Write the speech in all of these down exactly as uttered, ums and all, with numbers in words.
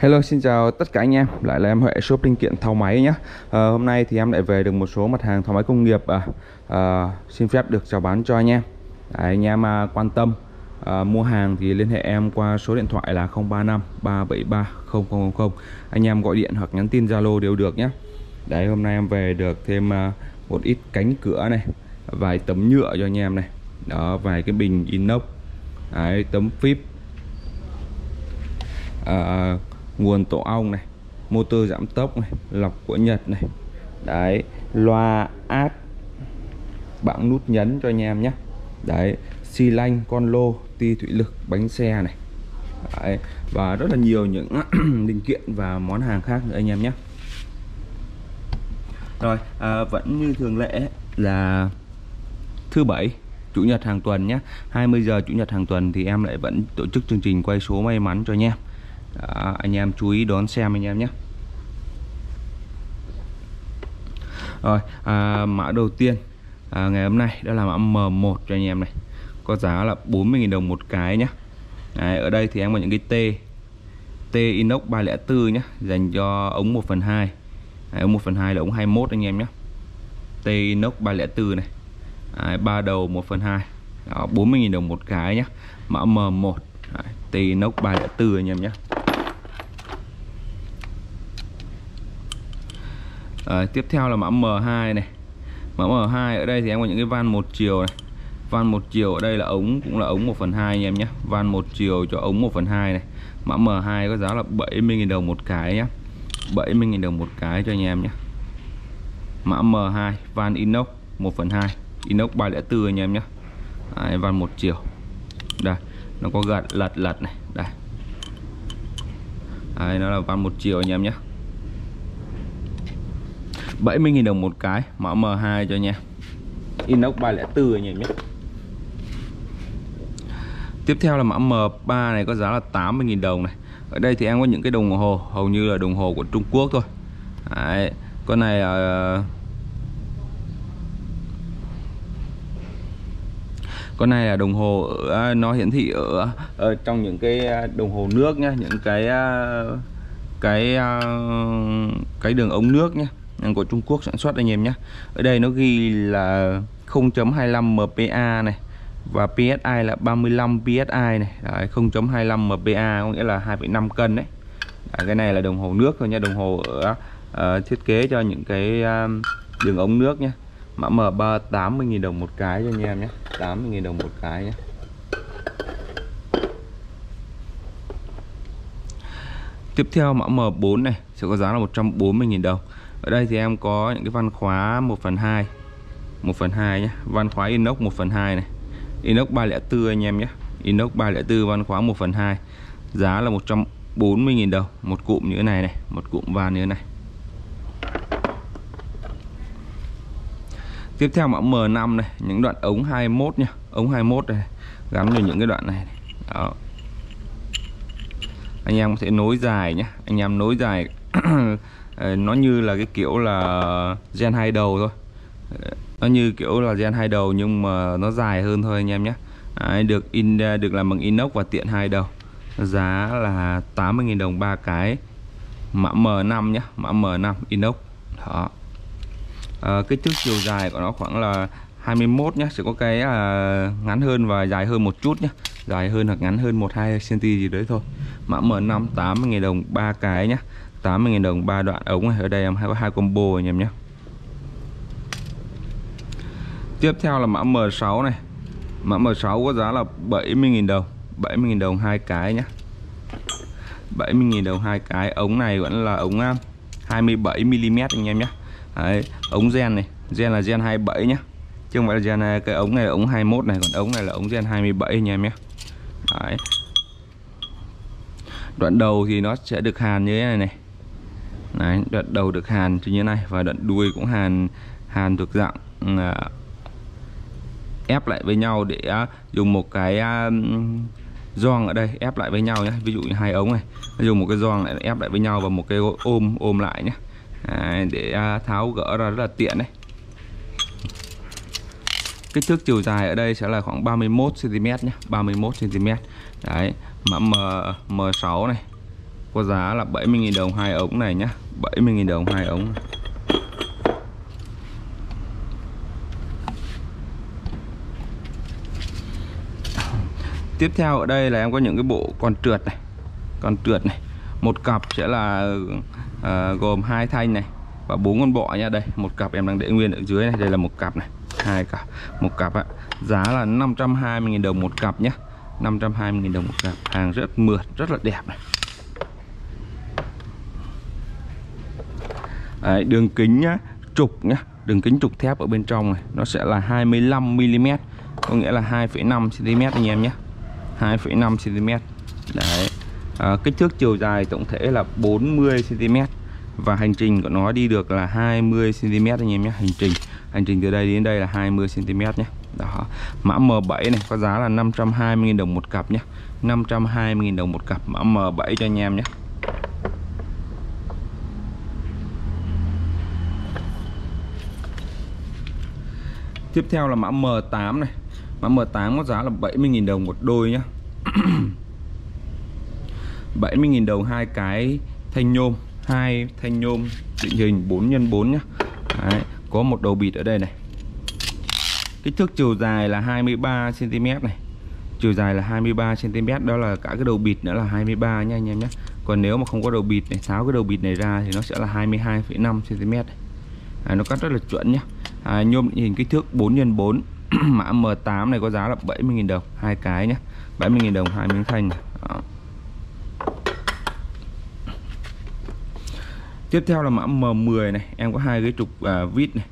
Hello, xin chào tất cả anh em, lại là em Huệ shop linh kiện tháo máy nhé. À, hôm nay thì em lại về được một số mặt hàng tháo máy công nghiệp à, à, xin phép được chào bán cho anh em. à, Anh em à, quan tâm à, mua hàng thì liên hệ em qua số điện thoại là không ba năm ba bảy ba không không không không. Anh em gọi điện hoặc nhắn tin Zalo đều được nhé. Đấy, hôm nay em về được thêm à, một ít cánh cửa này, vài tấm nhựa cho anh em này. Đó, vài cái bình inox. Đấy, tấm phíp, à, nguồn tổ ong này, motor giảm tốc này, lọc của Nhật này. Đấy, loa át, bảng nút nhấn cho anh em nhé. Đấy, xi lanh, con lô, ti thủy lực, bánh xe này. Đấy, và rất là nhiều những linh kiện và món hàng khác nữa anh em nhé. Rồi, à, vẫn như thường lệ là thứ bảy, chủ nhật hàng tuần nhé. hai mươi giờ chủ nhật hàng tuần thì em lại vẫn tổ chức chương trình quay số may mắn cho anh em. Đó, anh em chú ý đón xem anh em nhé. Rồi, à, mã đầu tiên à, ngày hôm nay đó là mã M một cho anh em này. Có giá là bốn mươi nghìn đồng một cái nhé. Đấy, ở đây thì em có những cái T T inox ba không bốn nhé, dành cho ống một phần hai. Đấy, ống một phần hai là ống hai mốt anh em nhé. T inox ba không bốn này. Đấy, ba đầu một phần hai. Đó, bốn mươi nghìn đồng một cái nhé. Mã M một. Đấy, T inox ba không bốn anh em nhé. À, tiếp theo là mã M hai này. Mã M hai ở đây thì em có những cái van một chiều này. Van một chiều ở đây là ống, cũng là ống một phần hai anh em nhé. Van một chiều cho ống một phần hai này. Mã M hai có giá là bảy mươi nghìn đồng một cái nhé. bảy mươi nghìn đồng một cái cho anh em nhé. Mã M hai van inox một phần hai, inox ba không bốn anh em nhé. Đấy, van một chiều. Đây, nó có gạt lật lật này, đây. Đấy, nó là van một chiều anh em nhé. bảy mươi nghìn đồng một cái, mã M hai cho nha. Inox ba không bốn anh em nhé. Tiếp theo là mã M ba này có giá là tám mươi nghìn đồng này. Ở đây thì em có những cái đồng hồ hầu như là đồng hồ của Trung Quốc thôi. Đấy, con này là con này là đồng hồ ở, nó hiển thị ở, ở trong những cái đồng hồ nước nhá, những cái cái cái đường ống nước nhá, của Trung Quốc sản xuất anh em nhé. Ở đây nó ghi là không chấm hai lăm M P A này và P S I là ba mươi lăm P S I này. Đấy, không chấm hai lăm M P A có nghĩa là hai phẩy năm cân đấy. Đấy, cái này là đồng hồ nước thôi nha, đồng hồ ở, uh, thiết kế cho những cái uh, đường ống nước nhé. Mã M ba tám mươi nghìn đồng một cái cho anh em nhé. tám mươi nghìn đồng một cái nhé. Tiếp theo mã M bốn này sẽ có giá là một trăm bốn mươi nghìn đồng. Ở đây thì em có những cái van khóa một phần hai, một phần hai nhé, van khóa inox một phần hai này, inox ba không bốn anh em nhé, inox ba không bốn van khóa một phần hai, giá là một trăm bốn mươi nghìn đồng một cụm như thế này này, một cụm van như thế này. Tiếp theo mã M năm này, những đoạn ống hai mốt nhé, ống hai mốt này, gắn vào những cái đoạn này, này. Đó. Anh em có thể nối dài nhé, anh em nối dài. Nó như là cái kiểu là gen hai đầu thôi. Nó như kiểu là gen hai đầu nhưng mà nó dài hơn thôi anh em nhé. Đấy, được in được làm bằng inox và tiện hai đầu. Giá là tám mươi nghìn đồng ba cái. Mã M năm nhé, mã M năm inox. Đó. À, kích thước chiều dài của nó khoảng là hai mốt nhé, sẽ có cái à, ngắn hơn và dài hơn một chút nhé. Dài hơn hoặc ngắn hơn một hai xăng ti mét gì đấy thôi. Mã M năm tám mươi nghìn đồng ba cái nhé. tám mươi nghìn đồng ba đoạn ống này. Ở đây em có hai combo anh em nhé. Tiếp theo là mã M sáu này. Mã M sáu có giá là bảy mươi nghìn đồng, bảy mươi nghìn đồng hai cái nhé. bảy mươi nghìn đồng hai cái. Ống này vẫn là ống hai mươi bảy mi li mét anh em nhé. Đấy, ống gen này, gen là gen hai mươi bảy nhé. Chứ không phải là gen này, cái ống này là ống hai mốt này, còn ống này là ống gen hai mươi bảy anh em nhé. Đấy. Đoạn đầu thì nó sẽ được hàn như thế này này. Đấy, đoạn đầu được hàn như thế này và đoạn đuôi cũng hàn hàn thuộc dạng à, ép lại với nhau để à, dùng một cái à, gioăng ở đây ép lại với nhau nhé. Ví dụ như hai ống này, dùng một cái gioăng lại ép lại với nhau và một cái ôm ôm lại nhé. À, để à, tháo gỡ ra rất là tiện đấy. Kích thước chiều dài ở đây sẽ là khoảng ba mươi mốt xăng ti mét nhé, ba mươi mốt xăng ti mét. Đấy, mã M M sáu này, có giá là bảy mươi nghìn đồng hai ống này nhá, bảy mươi nghìn đồng hai ống này. Tiếp theo ở đây là em có những cái bộ con trượt này, con trượt này một cặp sẽ là à, gồm hai thanh này và bốn con bọ nha. Đây một cặp em đang để nguyên ở dưới này, đây là một cặp này, hai cặp, một cặp ạ. Giá là năm trăm hai mươi nghìn đồng một cặp nhé, năm trăm hai mươi nghìn đồng một cặp. Hàng rất mượt, rất là đẹp này. Đấy, đường kính nhá, trục nhá, đường kính trục thép ở bên trong này nó sẽ là hai mươi lăm mi li mét, có nghĩa là hai phẩy năm xăng ti mét anh em nhé, hai phẩy năm xăng ti mét. Đấy. À, kích thước chiều dài tổng thể là bốn mươi xăng ti mét và hành trình của nó đi được là hai mươi xăng ti mét anh em nhé, hành trình hành trình từ đây đến đây là hai mươi xăng ti mét nhé. Đó. Mã M bảy này có giá là năm trăm hai mươi nghìn đồng một cặp nhé, năm trăm hai mươi nghìn đồng một cặp mã M bảy cho anh em nhé. Tiếp theo là mã M tám này, mã M tám có giá là bảy mươi nghìn đồng một đôi nhé. bảy mươi nghìn đồng hai cái thanh nhôm, hai thanh nhôm định hình bốn nhân bốn nhé. Đấy, có một đầu bịt ở đây này. Kích thước chiều dài là hai mươi ba xăng ti mét này. Chiều dài là hai mươi ba xăng ti mét, đó là cả cái đầu bịt nữa là hai mươi ba nha anh em nhé. Còn nếu mà không có đầu bịt này, tháo cái đầu bịt này ra thì nó sẽ là hai mươi hai phẩy năm xăng ti mét. À, nó cắt rất là chuẩn nhé. À, nhôm định hình kích thước bốn nhân bốn. Mã M tám này có giá là bảy mươi nghìn đồng hai cái nhé, bảy mươi nghìn đồng hai miếng thanh này. Đó. Tiếp theo là mã M mười này, em có hai cái trục uh, vít này.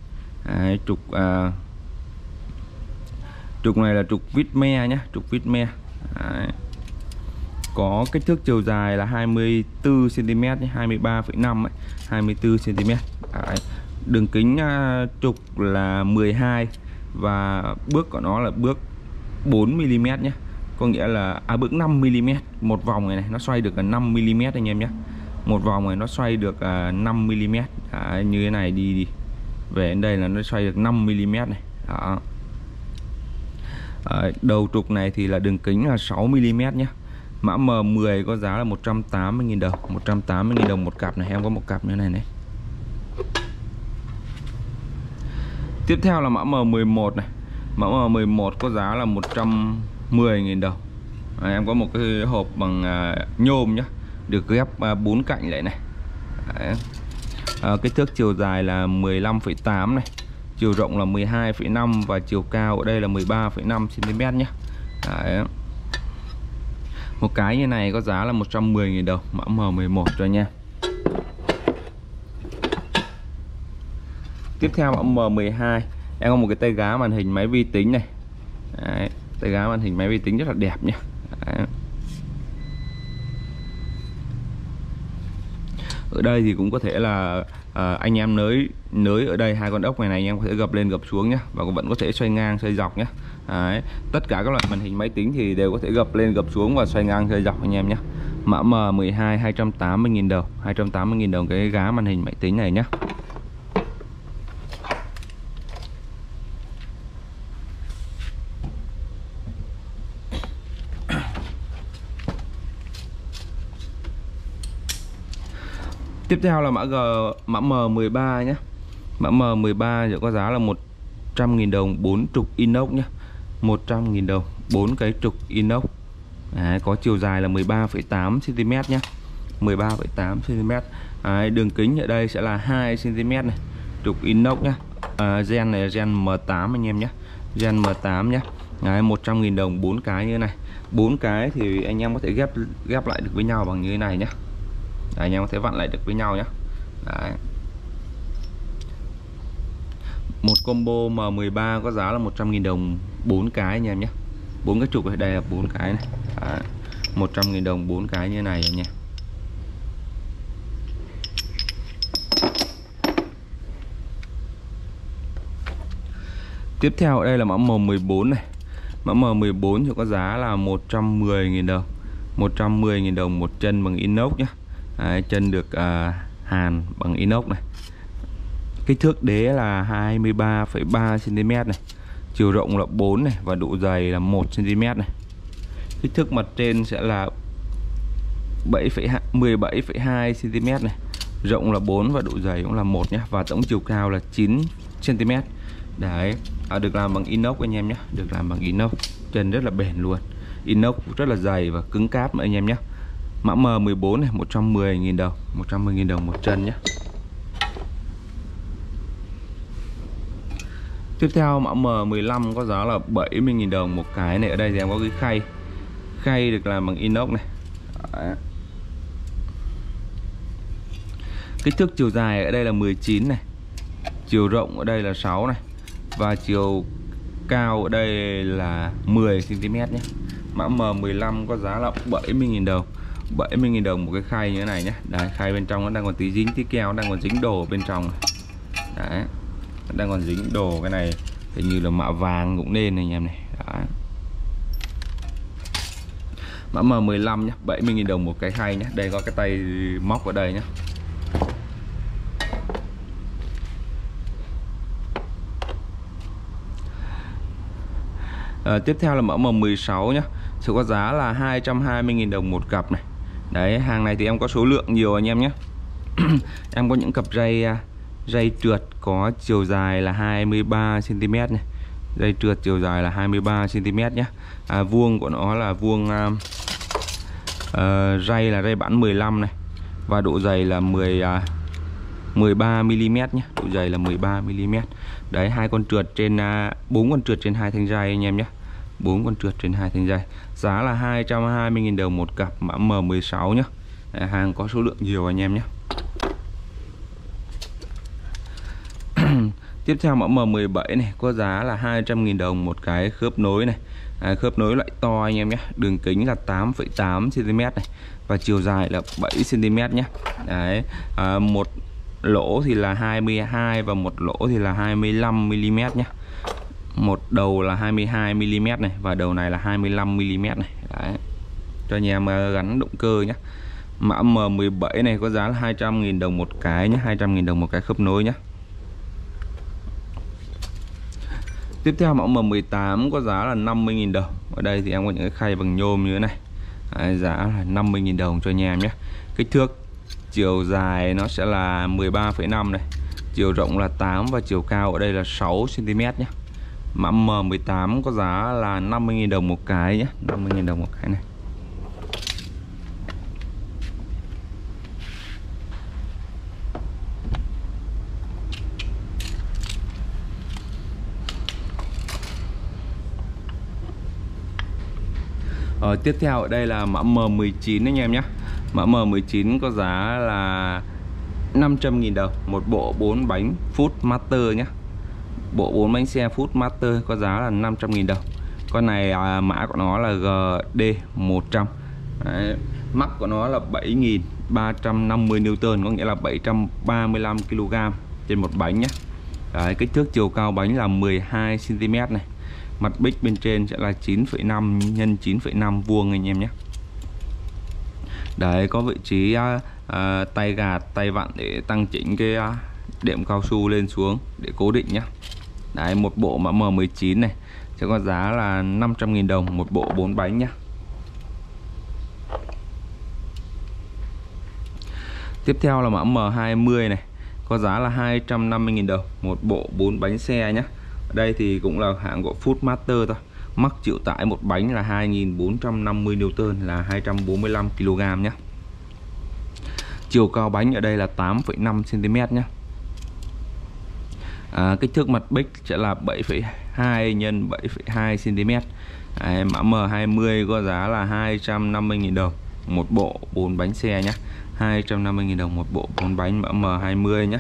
Đấy, trục uh, trục này là trục vít me nhá, trục vít me. Đấy. Có kích thước chiều dài là hai mươi tư xăng ti mét nhé, hai mươi ba phẩy năm, hai mươi tư xăng ti mét. Đấy. Đường kính uh, trục là mười hai và bước của nó là bước bốn mi li mét nhé. Có nghĩa là à, bước năm mi li mét, một vòng này này nó xoay được là năm mi li mét anh em nhé. Một vòng này nó xoay được năm mi li mét. Đấy, như thế này đi đi về đến đây là nó xoay được năm mi li mét này. Đó. Đấy, đầu trục này thì là đường kính là sáu mi li mét nhé. Mã M mười có giá là một trăm tám mươi nghìn đồng, một trăm tám mươi nghìn đồng một cặp này. Em có một cặp như này này. Tiếp theo là mã M mười một này. Mã M mười một có giá là một trăm mười nghìn đồng. Đấy, em có một cái hộp bằng nhôm nhé, được ghép bốn cạnh lại này. Đấy. À, kích thước chiều dài là mười lăm phẩy tám này, chiều rộng là mười hai phẩy năm và chiều cao ở đây là mười ba phẩy năm xăng ti mét nhé. Đấy. Một cái như này có giá là một trăm mười nghìn đồng, mã M mười một cho nha. Tiếp theo mã M mười hai, em có một cái tay gá màn hình máy vi tính này. Đấy. Tay gá màn hình máy vi tính rất là đẹp nhé. Đấy. Ở đây thì cũng có thể là à, anh em nới nới ở đây hai con ốc này này, anh em có thể gập lên gập xuống nhé, và vẫn có thể xoay ngang xoay dọc nhé. Đấy. Tất cả các loại màn hình máy tính thì đều có thể gập lên gập xuống và xoay ngang xoay dọc anh em nhé. Mã M mười hai hai trăm tám mươi nghìn đồng, hai trăm tám mươi nghìn đồng cái gá màn hình máy tính này nhé. Tiếp theo là mã G, mã M mười ba nhé. Mã M mười ba giờ có giá là một trăm nghìn đồng bốn trục inox nhé, một trăm nghìn đồng bốn cái trục inox. Đấy, có chiều dài là mười ba phẩy tám xăng ti mét nhé, mười ba phẩy tám xăng ti mét. Đấy, đường kính ở đây sẽ là hai xăng ti mét này, trục inox nhé. À, gen này là gen M tám anh em nhé, gen M tám nhé. Đấy, một trăm nghìn đồng bốn cái như thế này. Bốn cái thì anh em có thể ghép ghép lại được với nhau bằng như thế này nhé. Đấy, anh em có thể vặn lại được với nhau nhé. Đấy. Một combo M mười ba có giá là một trăm nghìn đồng bốn cái anh em nhé, bốn cái trục ở đây là bốn cái này. Đấy. một trăm nghìn đồng bốn cái như này anh em. Tiếp theo ở đây là mã M mười bốn này. Mã M mười bốn thì có giá là một trăm mười nghìn đồng, một trăm mười nghìn đồng một chân bằng inox nhé. Đấy, chân được uh, hàn bằng inox này. Kích thước đế là hai mươi ba phẩy ba xăng ti mét này, chiều rộng là bốn này và độ dày là một xăng ti mét này. Kích thước mặt trên sẽ là mười bảy phẩy hai xăng ti mét này, rộng là bốn và độ dày cũng là một nhé, và tổng chiều cao là chín xăng ti mét. Đấy, à, được làm bằng inox anh em nhé, được làm bằng inox, chân rất là bền luôn. Inox rất là dày và cứng cáp mà anh em nhé. Mã M mười bốn này, một trăm mười nghìn đồng, một trăm mười nghìn đồng một chân nhé. Tiếp theo mã M mười lăm có giá là bảy mươi nghìn đồng một cái này. Ở đây thì em có cái khay, khay được làm bằng inox này. Đấy. Kích thước chiều dài ở đây là mười chín này, chiều rộng ở đây là sáu này, và chiều cao ở đây là mười xăng ti mét nhé. Mã M mười lăm có giá là bảy mươi nghìn đồng, bảy mươi nghìn đồng một cái khay như thế này nhé. Đấy, khay bên trong nó đang còn tí dính tí keo, đang còn dính đồ bên trong này. Đấy, đang còn dính đồ, cái này hình như là mạ vàng cũng nên này anh em này. Đấy. Mã M mười lăm nhé, bảy mươi nghìn đồng một cái khay nhé. Đây có cái tay móc ở đây nhé. À, tiếp theo là mẫu M mười sáu nhé, sẽ có giá là hai trăm hai mươi nghìn đồng một cặp này. Đấy, hàng này thì em có số lượng nhiều anh em nhé. Em có những cặp dây dây trượt có chiều dài là hai mươi ba xăng ti mét này, dây trượt chiều dài là hai mươi ba xăng ti mét nhé. À, vuông của nó là vuông à, à, ray là ray bản mười lăm này, và độ dày là mười ba mi li mét nhé, độ dày là mười ba mi li mét. Đấy, hai con trượt trên bốn con trượt trên hai thanh dây anh em nhé, bốn con trượt trên hai thanh dây. Giá là hai trăm hai mươi nghìn đồng một cặp mã M mười sáu nhé. Đấy, hàng có số lượng nhiều anh em nhé. Tiếp theo mẫu M mười bảy này có giá là hai trăm nghìn đồng một cái khớp nối này. À, khớp nối loại to anh em nhé. Đường kính là tám phẩy tám xăng ti mét này, và chiều dài là bảy xăng ti mét nhé. Đấy, à, một lỗ thì là hai mươi hai và một lỗ thì là hai mươi lăm mi li mét nhé. Một đầu là hai mươi hai mi li mét này, và đầu này là hai mươi lăm mi li mét này. Đấy, cho anh em gắn động cơ nhé. Mã M mười bảy này có giá là hai trăm nghìn đồng một cái nhé, hai trăm nghìn đồng một cái khớp nối nhé. Tiếp theo mẫu M mười tám có giá là năm mươi nghìn đồng. Ở đây thì em có những cái khay bằng nhôm như thế này. Đấy, giá là năm mươi nghìn đồng cho anh em nhé. Kích thước chiều dài nó sẽ là mười ba phẩy năm này, chiều rộng là tám và chiều cao ở đây là sáu xăng ti mét nhé. Mã M mười tám có giá là năm mươi nghìn đồng một cái nhé, năm mươi nghìn đồng một cái này. Ờ, tiếp theo ở đây là mã M mười chín anh em nhé. Mã M mười chín có giá là năm trăm nghìn đồng một bộ bốn bánh Foodmaster nhé. Bộ bốn bánh xe Foodmaster có giá là năm trăm nghìn đồng. Con này à, mã của nó là G D một trăm. Đấy, mắc của nó là bảy nghìn ba trăm năm mươi newton, có nghĩa là bảy trăm ba mươi lăm ki lô gam trên một bánh nhé. Đấy, kích thước chiều cao bánh là mười hai xăng ti mét này. Mặt bích bên trên sẽ là chín phẩy năm nhân chín phẩy năm vuông anh em nhé. Đấy, có vị trí uh, uh, tay gạt, tay vặn để tăng chỉnh cái uh, đệm cao su lên xuống để cố định nhé. Đấy, một bộ mã M mười chín này sẽ có giá là năm trăm nghìn đồng một bộ bốn bánh nhé. Tiếp theo là mã M hai mươi này, có giá là hai trăm năm mươi nghìn đồng một bộ bốn bánh xe nhé. Ở đây thì cũng là hãng của Foodmaster thôi. Mắc chịu tải một bánh là hai nghìn bốn trăm năm mươi newton, là hai trăm bốn mươi lăm ki lô gam nhé. Chiều cao bánh ở đây là tám phẩy năm xăng ti mét nhé. À, kích thước mặt bích sẽ là bảy phẩy hai nhân bảy phẩy hai xăng ti mét. Đấy, mã M hai mươi có giá là hai trăm năm mươi nghìn đồng một bộ bốn bánh xe nhé. hai trăm năm mươi nghìn đồng một bộ bốn bánh mã M hai mươi nhé.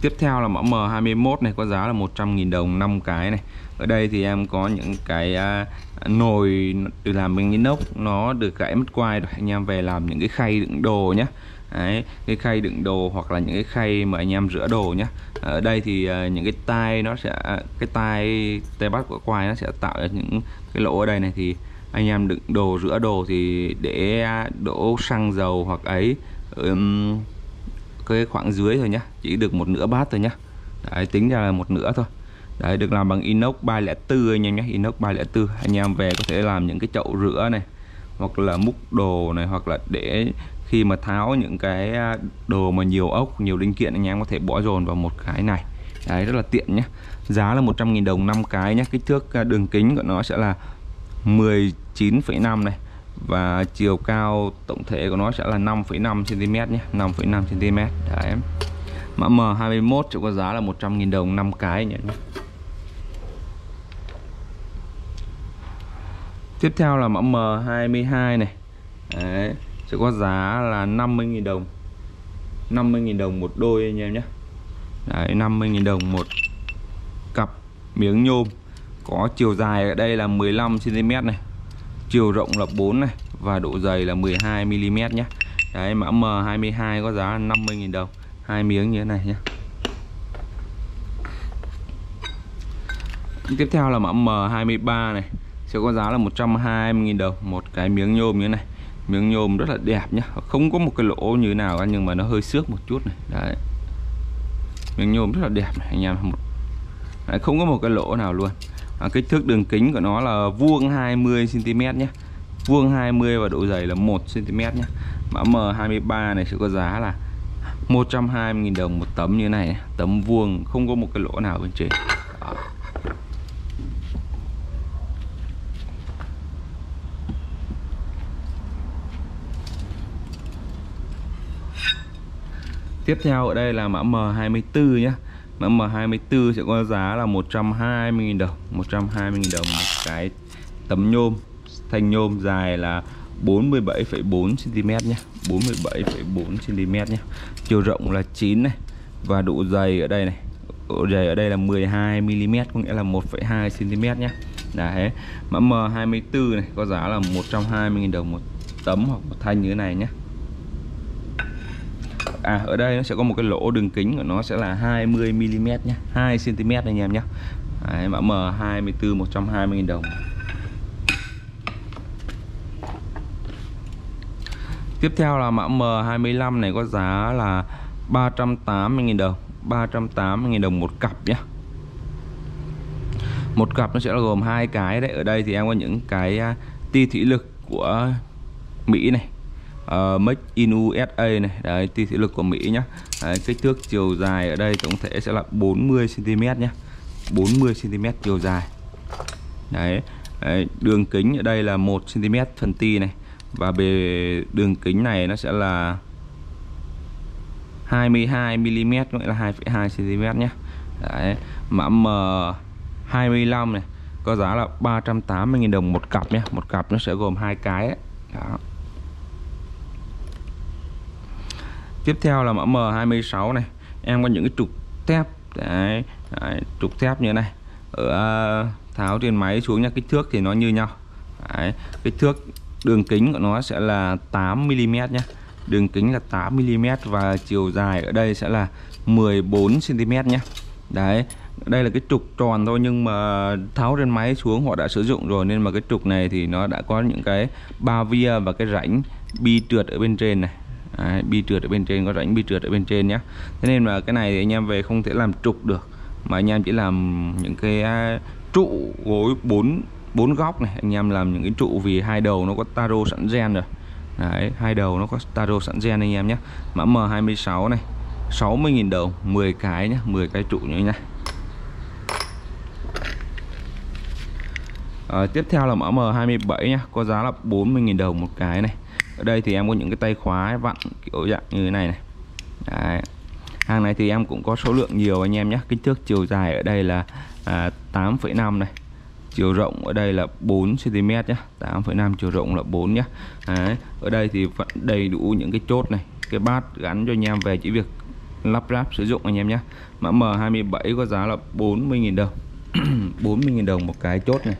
Tiếp theo là mã M hai mươi mốt này có giá là một trăm nghìn đồng năm cái này. Ở đây thì em có những cái à, nồi được làm bằng inox, nó được gãy mất quai rồi, anh em về làm những cái khay đựng đồ nhé. Đấy, cái khay đựng đồ hoặc là những cái khay mà anh em rửa đồ nhé. Ở đây thì à, những cái tai nó sẽ cái tai tay bắt của quai nó sẽ tạo ra những cái lỗ ở đây này, thì anh em đựng đồ rửa đồ thì để đổ xăng dầu hoặc ấy um, cái khoảng dưới thôi nhá, chỉ được một nửa bát thôi nhá. Đấy, tính ra là một nửa thôi. Đấy, được làm bằng inox ba không bốn anh em nhé, inox ba không bốn. Anh em về có thể làm những cái chậu rửa này, hoặc là múc đồ này, hoặc là để khi mà tháo những cái đồ mà nhiều ốc, nhiều linh kiện anh em có thể bỏ dồn vào một cái này. Đấy, rất là tiện nhé. Giá là một trăm nghìn đồng năm cái nhé. Kích thước đường kính của nó sẽ là mười chín phẩy năm này, và chiều cao tổng thể của nó sẽ là năm phẩy năm xăng ti mét nhé, năm phẩy năm xăng ti mét. Đấy. Mã M hai mốt chỉ có giá là một trăm nghìn đồng năm cái nhé. Tiếp theo là mã M hai hai này. Đấy, sẽ có giá là năm mươi nghìn đồng. năm mươi nghìn đồng một đôi anh em nhé. Đấy, năm mươi nghìn đồng một cặp miếng nhôm. Có chiều dài ở đây là mười lăm xăng ti mét này. Chiều rộng là bốn này, và độ dày là mười hai mi li mét nhé. Đấy, mã M hai hai có giá là năm mươi nghìn đồng, hai miếng như thế này nhé. Tiếp theo là mã M hai ba này. Sẽ có giá là một trăm hai mươi nghìn đồng một cái miếng nhôm như thế này. Miếng nhôm rất là đẹp nhá, không có một cái lỗ như nào cả, nhưng mà nó hơi xước một chút này. Đấy, miếng nhôm rất là đẹp này anh em, một... Đấy, không có một cái lỗ nào luôn. À, kích thước đường kính của nó là vuông hai mươi xăng ti mét nhé, vuông hai mươi, và độ dày là một xăng ti mét nhé. Mã M hai ba này sẽ có giá là một trăm hai mươi nghìn đồng một tấm như thế này, tấm vuông không có một cái lỗ nào bên trên. Đó. Tiếp theo ở đây là mã M hai tư nhé. Mã M hai tư sẽ có giá là một trăm hai mươi nghìn đồng, một trăm hai mươi nghìn đồng một cái tấm nhôm, thanh nhôm dài là bốn mươi bảy phẩy bốn xăng ti mét nhé, bốn mươi bảy phẩy bốn xăng ti mét nhé. Chiều rộng là chín này, và độ dày ở đây này, độ dày ở đây là mười hai mi li mét, có nghĩa là một phẩy hai xăng ti mét nhé. Đấy, mã M hai tư này có giá là một trăm hai mươi nghìn đồng một tấm hoặc một thanh như thế này nhé. À, ở đây nó sẽ có một cái lỗ đường kính của nó sẽ là hai mươi mi li mét nhé, hai xăng ti mét anh em nhé. Đấy, mã M hai tư một trăm hai mươi nghìn đồng. Tiếp theo là mã M hai lăm này có giá là ba trăm tám mươi nghìn đồng, ba trăm tám mươi nghìn đồng một cặp nhé. Một cặp nó sẽ là gồm hai cái đấy. Ở đây thì em có những cái tia thủy lực của Mỹ này, Uh, Make in u ét a này. Đấy, tia thủy lực của Mỹ nhá. Đấy, kích thước chiều dài ở đây tổng thể sẽ là bốn mươi xăng ti mét nhé, bốn mươi xăng ti mét chiều dài. Đấy. Đấy, đường kính ở đây là một xăng ti mét phần ti này, và bề đường kính này nó sẽ là hai mươi hai mi li mét, gọi là hai phẩy hai xăng ti mét nhé. Đấy, mã M hai lăm này có giá là ba trăm tám mươi nghìn đồng một cặp nhé. Một cặp nó sẽ gồm hai cái ấy. Đó. Tiếp theo là mã M hai sáu này. Em có những cái trục thép. Đấy, đấy, trục thép như thế này. Ở tháo trên máy xuống nha, kích thước thì nó như nhau. Đấy, kích thước đường kính của nó sẽ là tám mi li mét nhé. Đường kính là tám mi li mét, và chiều dài ở đây sẽ là mười bốn xăng ti mét nhé. Đấy, đây là cái trục tròn thôi, nhưng mà tháo trên máy xuống họ đã sử dụng rồi, nên mà cái trục này thì nó đã có những cái ba via và cái rãnh bi trượt ở bên trên này. Đấy, bi trượt ở bên trên, có rãnh bi trượt ở bên trên nhé. Thế nên là cái này thì anh em về không thể làm trục được, mà anh em chỉ làm những cái trụ gối bốn bốn góc này. Anh em làm những cái trụ vì hai đầu nó có taro sẵn gen rồi. Đấy, hai đầu nó có taro sẵn gen anh em nhé. Mã M hai sáu này sáu mươi nghìn đồng mười cái nhé, mười cái trụ như thế này. À, tiếp theo là mã M hai bảy nhé, có giá là bốn mươi nghìn đồng một cái này. Ở đây thì em có những cái tay khóa vặn kiểu dạng như thế này này. Đấy. Hàng này thì em cũng có số lượng nhiều anh em nhé. Kích thước chiều dài ở đây là à, tám phẩy năm này. Chiều rộng ở đây là bốn xăng ti mét nhé. tám phẩy năm, chiều rộng là bốn nhé. Đấy. Ở đây thì vẫn đầy đủ những cái chốt này, cái bát gắn cho anh em về chỉ việc lắp ráp sử dụng anh em nhé. Mã M hai bảy có giá là bốn mươi nghìn đồng. bốn mươi nghìn đồng một cái chốt này.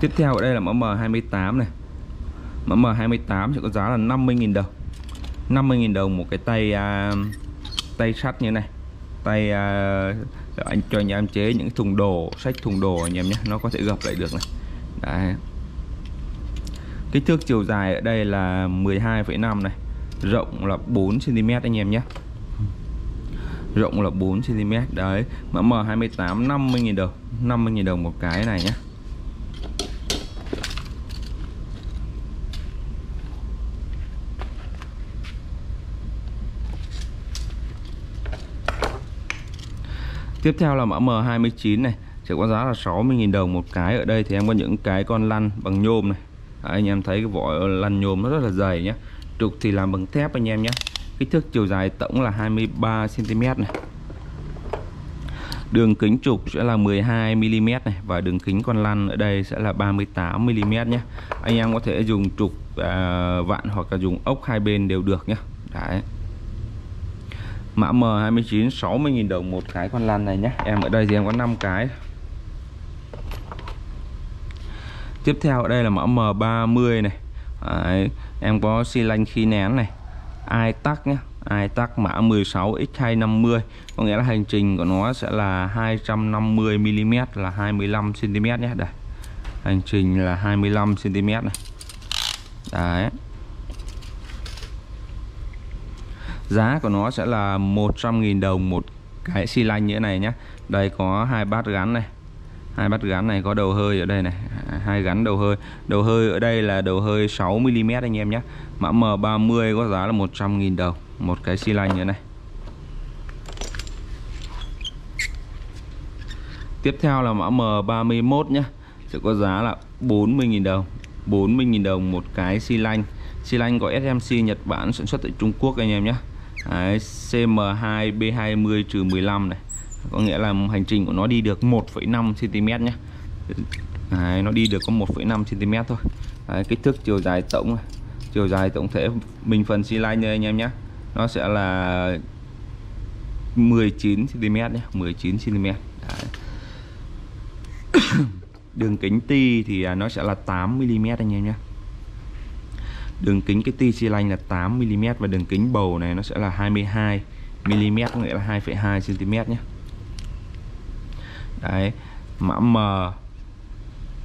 Tiếp theo ở đây là mã M hai tám này. Mã M hai tám sẽ có giá là năm mươi nghìn đồng. năm mươi nghìn đồng một cái tay à, tay sắt như thế này. Tay à, anh cho anh em chế những thùng đồ, sách thùng đồ anh em nhé, nó có thể gập lại được này. Đấy. Kích thước chiều dài ở đây là mười hai phẩy năm này, rộng là bốn xăng ti mét anh em nhé. rộng là bốn xăng ti mét đấy. Mã M hai tám năm mươi nghìn đồng, năm mươi nghìn đồng một cái này nhé. Tiếp theo là mã M hai chín này, sẽ có giá là sáu mươi nghìn đồng một cái. Ở đây thì em có những cái con lăn bằng nhôm này. Đấy, anh em thấy cái vỏ lăn nhôm nó rất là dày nhé. Trục thì làm bằng thép anh em nhé. Kích thước chiều dài tổng là hai mươi ba xăng ti mét này. Đường kính trục sẽ là mười hai mi li mét này, và đường kính con lăn ở đây sẽ là ba mươi tám mi li mét nhé. Anh em có thể dùng trục à, vạn hoặc là dùng ốc hai bên đều được nhé. Đấy. Mã M hai chín sáu mươi nghìn đồng một cái con lăn này nhé. Em ở đây thì em có năm cái. Tiếp theo ở đây là mã M ba mươi này. Đấy, em có xi lanh khí nén này, ai tắc nhé, ai tắc mã mười sáu x hai năm mươi, có nghĩa là hành trình của nó sẽ là hai trăm năm mươi mi li mét là hai mươi lăm xăng ti mét nhé. Đây, hành trình là hai mươi lăm xăng ti mét này. Đấy, giá của nó sẽ là một trăm nghìn đồng một cái xi lanh như thế này nhé. Đây có hai bát gắn này, hai bát gắn này, có đầu hơi ở đây này, hai gắn đầu hơi, đầu hơi ở đây là đầu hơi sáu mi li mét anh em nhé. Mã M ba mươi có giá là một trăm nghìn đồng một cái xi lanh như thế này. Tiếp theo là mã M ba mốt nhé, sẽ có giá là bốn mươi nghìn đồng, bốn mươi nghìn đồng một cái xi lanh. Xi lanh của ét em xê Nhật Bản, sản xuất tại Trung Quốc anh em nhé. Đấy, C M hai B hai mươi trừ mười lăm này, có nghĩa là hành trình của nó đi được một phẩy năm xăng ti mét nhé. Đấy, nó đi được có một phẩy năm xăng ti mét thôi. Đấy, kích thước chiều dài tổng này, chiều dài tổng thể bình phần xi lanh nha anh em nhé, nó sẽ là mười chín xăng ti mét nhé, mười chín xăng ti mét. Đường kính ti thì nó sẽ là tám mi li mét anh em nhé. Đường kính cái ti xi lanh là tám mi li mét và đường kính bầu này nó sẽ là hai mươi hai mi li mét, có nghĩa là hai phẩy hai xăng ti mét nhé. Đấy, mã M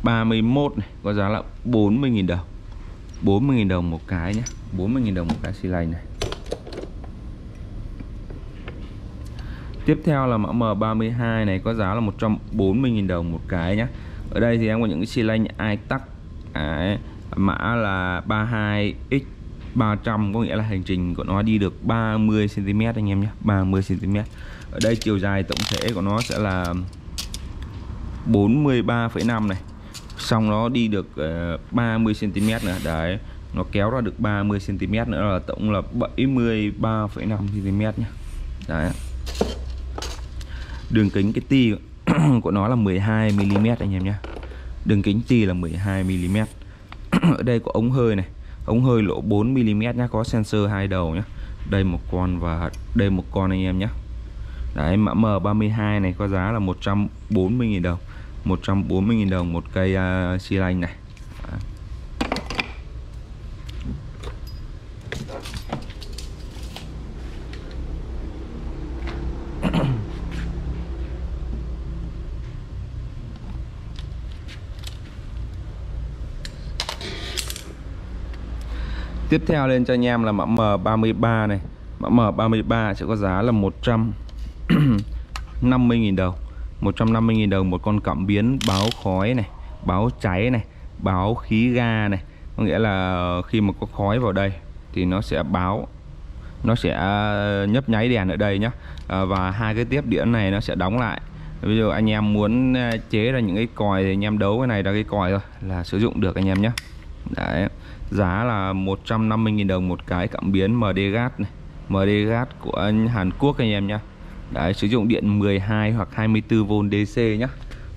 ba mốt này có giá là bốn mươi nghìn đồng, bốn mươi nghìn đồng một cái nhé, bốn mươi nghìn đồng một cái xi lanh này. Tiếp theo là mã M ba hai này có giá là một trăm bốn mươi nghìn đồng một cái nhé. Ở đây thì em có những cái xi lanh ai tắc, à, mã là ba mươi hai x ba trăm, có nghĩa là hành trình của nó đi được ba mươi xăng ti mét anh em nhé, ba mươi xăng ti mét. Ở đây chiều dài tổng thể của nó sẽ là bốn mươi ba phẩy năm này, xong nó đi được ba mươi xăng ti mét nữa. Đấy, nó kéo ra được ba mươi xăng ti mét nữa là tổng là bảy mươi ba phẩy năm xăng ti mét nhé. Đấy, đường kính cái ti của nó là mười hai mi li mét anh em nhé, đường kính ti là mười hai mi li mét. Ở đây có ống hơi này, ống hơi lỗ bốn mi li mét nhé, có sensor hai đầu nhé, đây một con và đây một con anh em nhé. Đấy, mã M ba hai này có giá là một trăm bốn mươi nghìn đồng, một trăm bốn mươi nghìn đồng một cây uh, xi lanh này. Đấy. Tiếp theo lên cho anh em là mã M ba ba này. Mã M ba ba sẽ có giá là một trăm năm mươi nghìn đồng, một trăm năm mươi nghìn đồng một con cảm biến báo khói này, báo cháy này, báo khí ga này, có nghĩa là khi mà có khói vào đây thì nó sẽ báo, nó sẽ nhấp nháy đèn ở đây nhá, và hai cái tiếp đĩa này nó sẽ đóng lại. Bây giờ anh em muốn chế ra những cái còi thì anh em đấu cái này ra cái còi thôi là sử dụng được anh em nhé. Đấy, giá là một trăm năm mươi nghìn đồng một cái cảm biến em đê giê a tê này, em đê giê a tê của Hàn Quốc anh em nhé. Đấy, sử dụng điện mười hai hoặc hai mươi tư vôn đê xê nhé.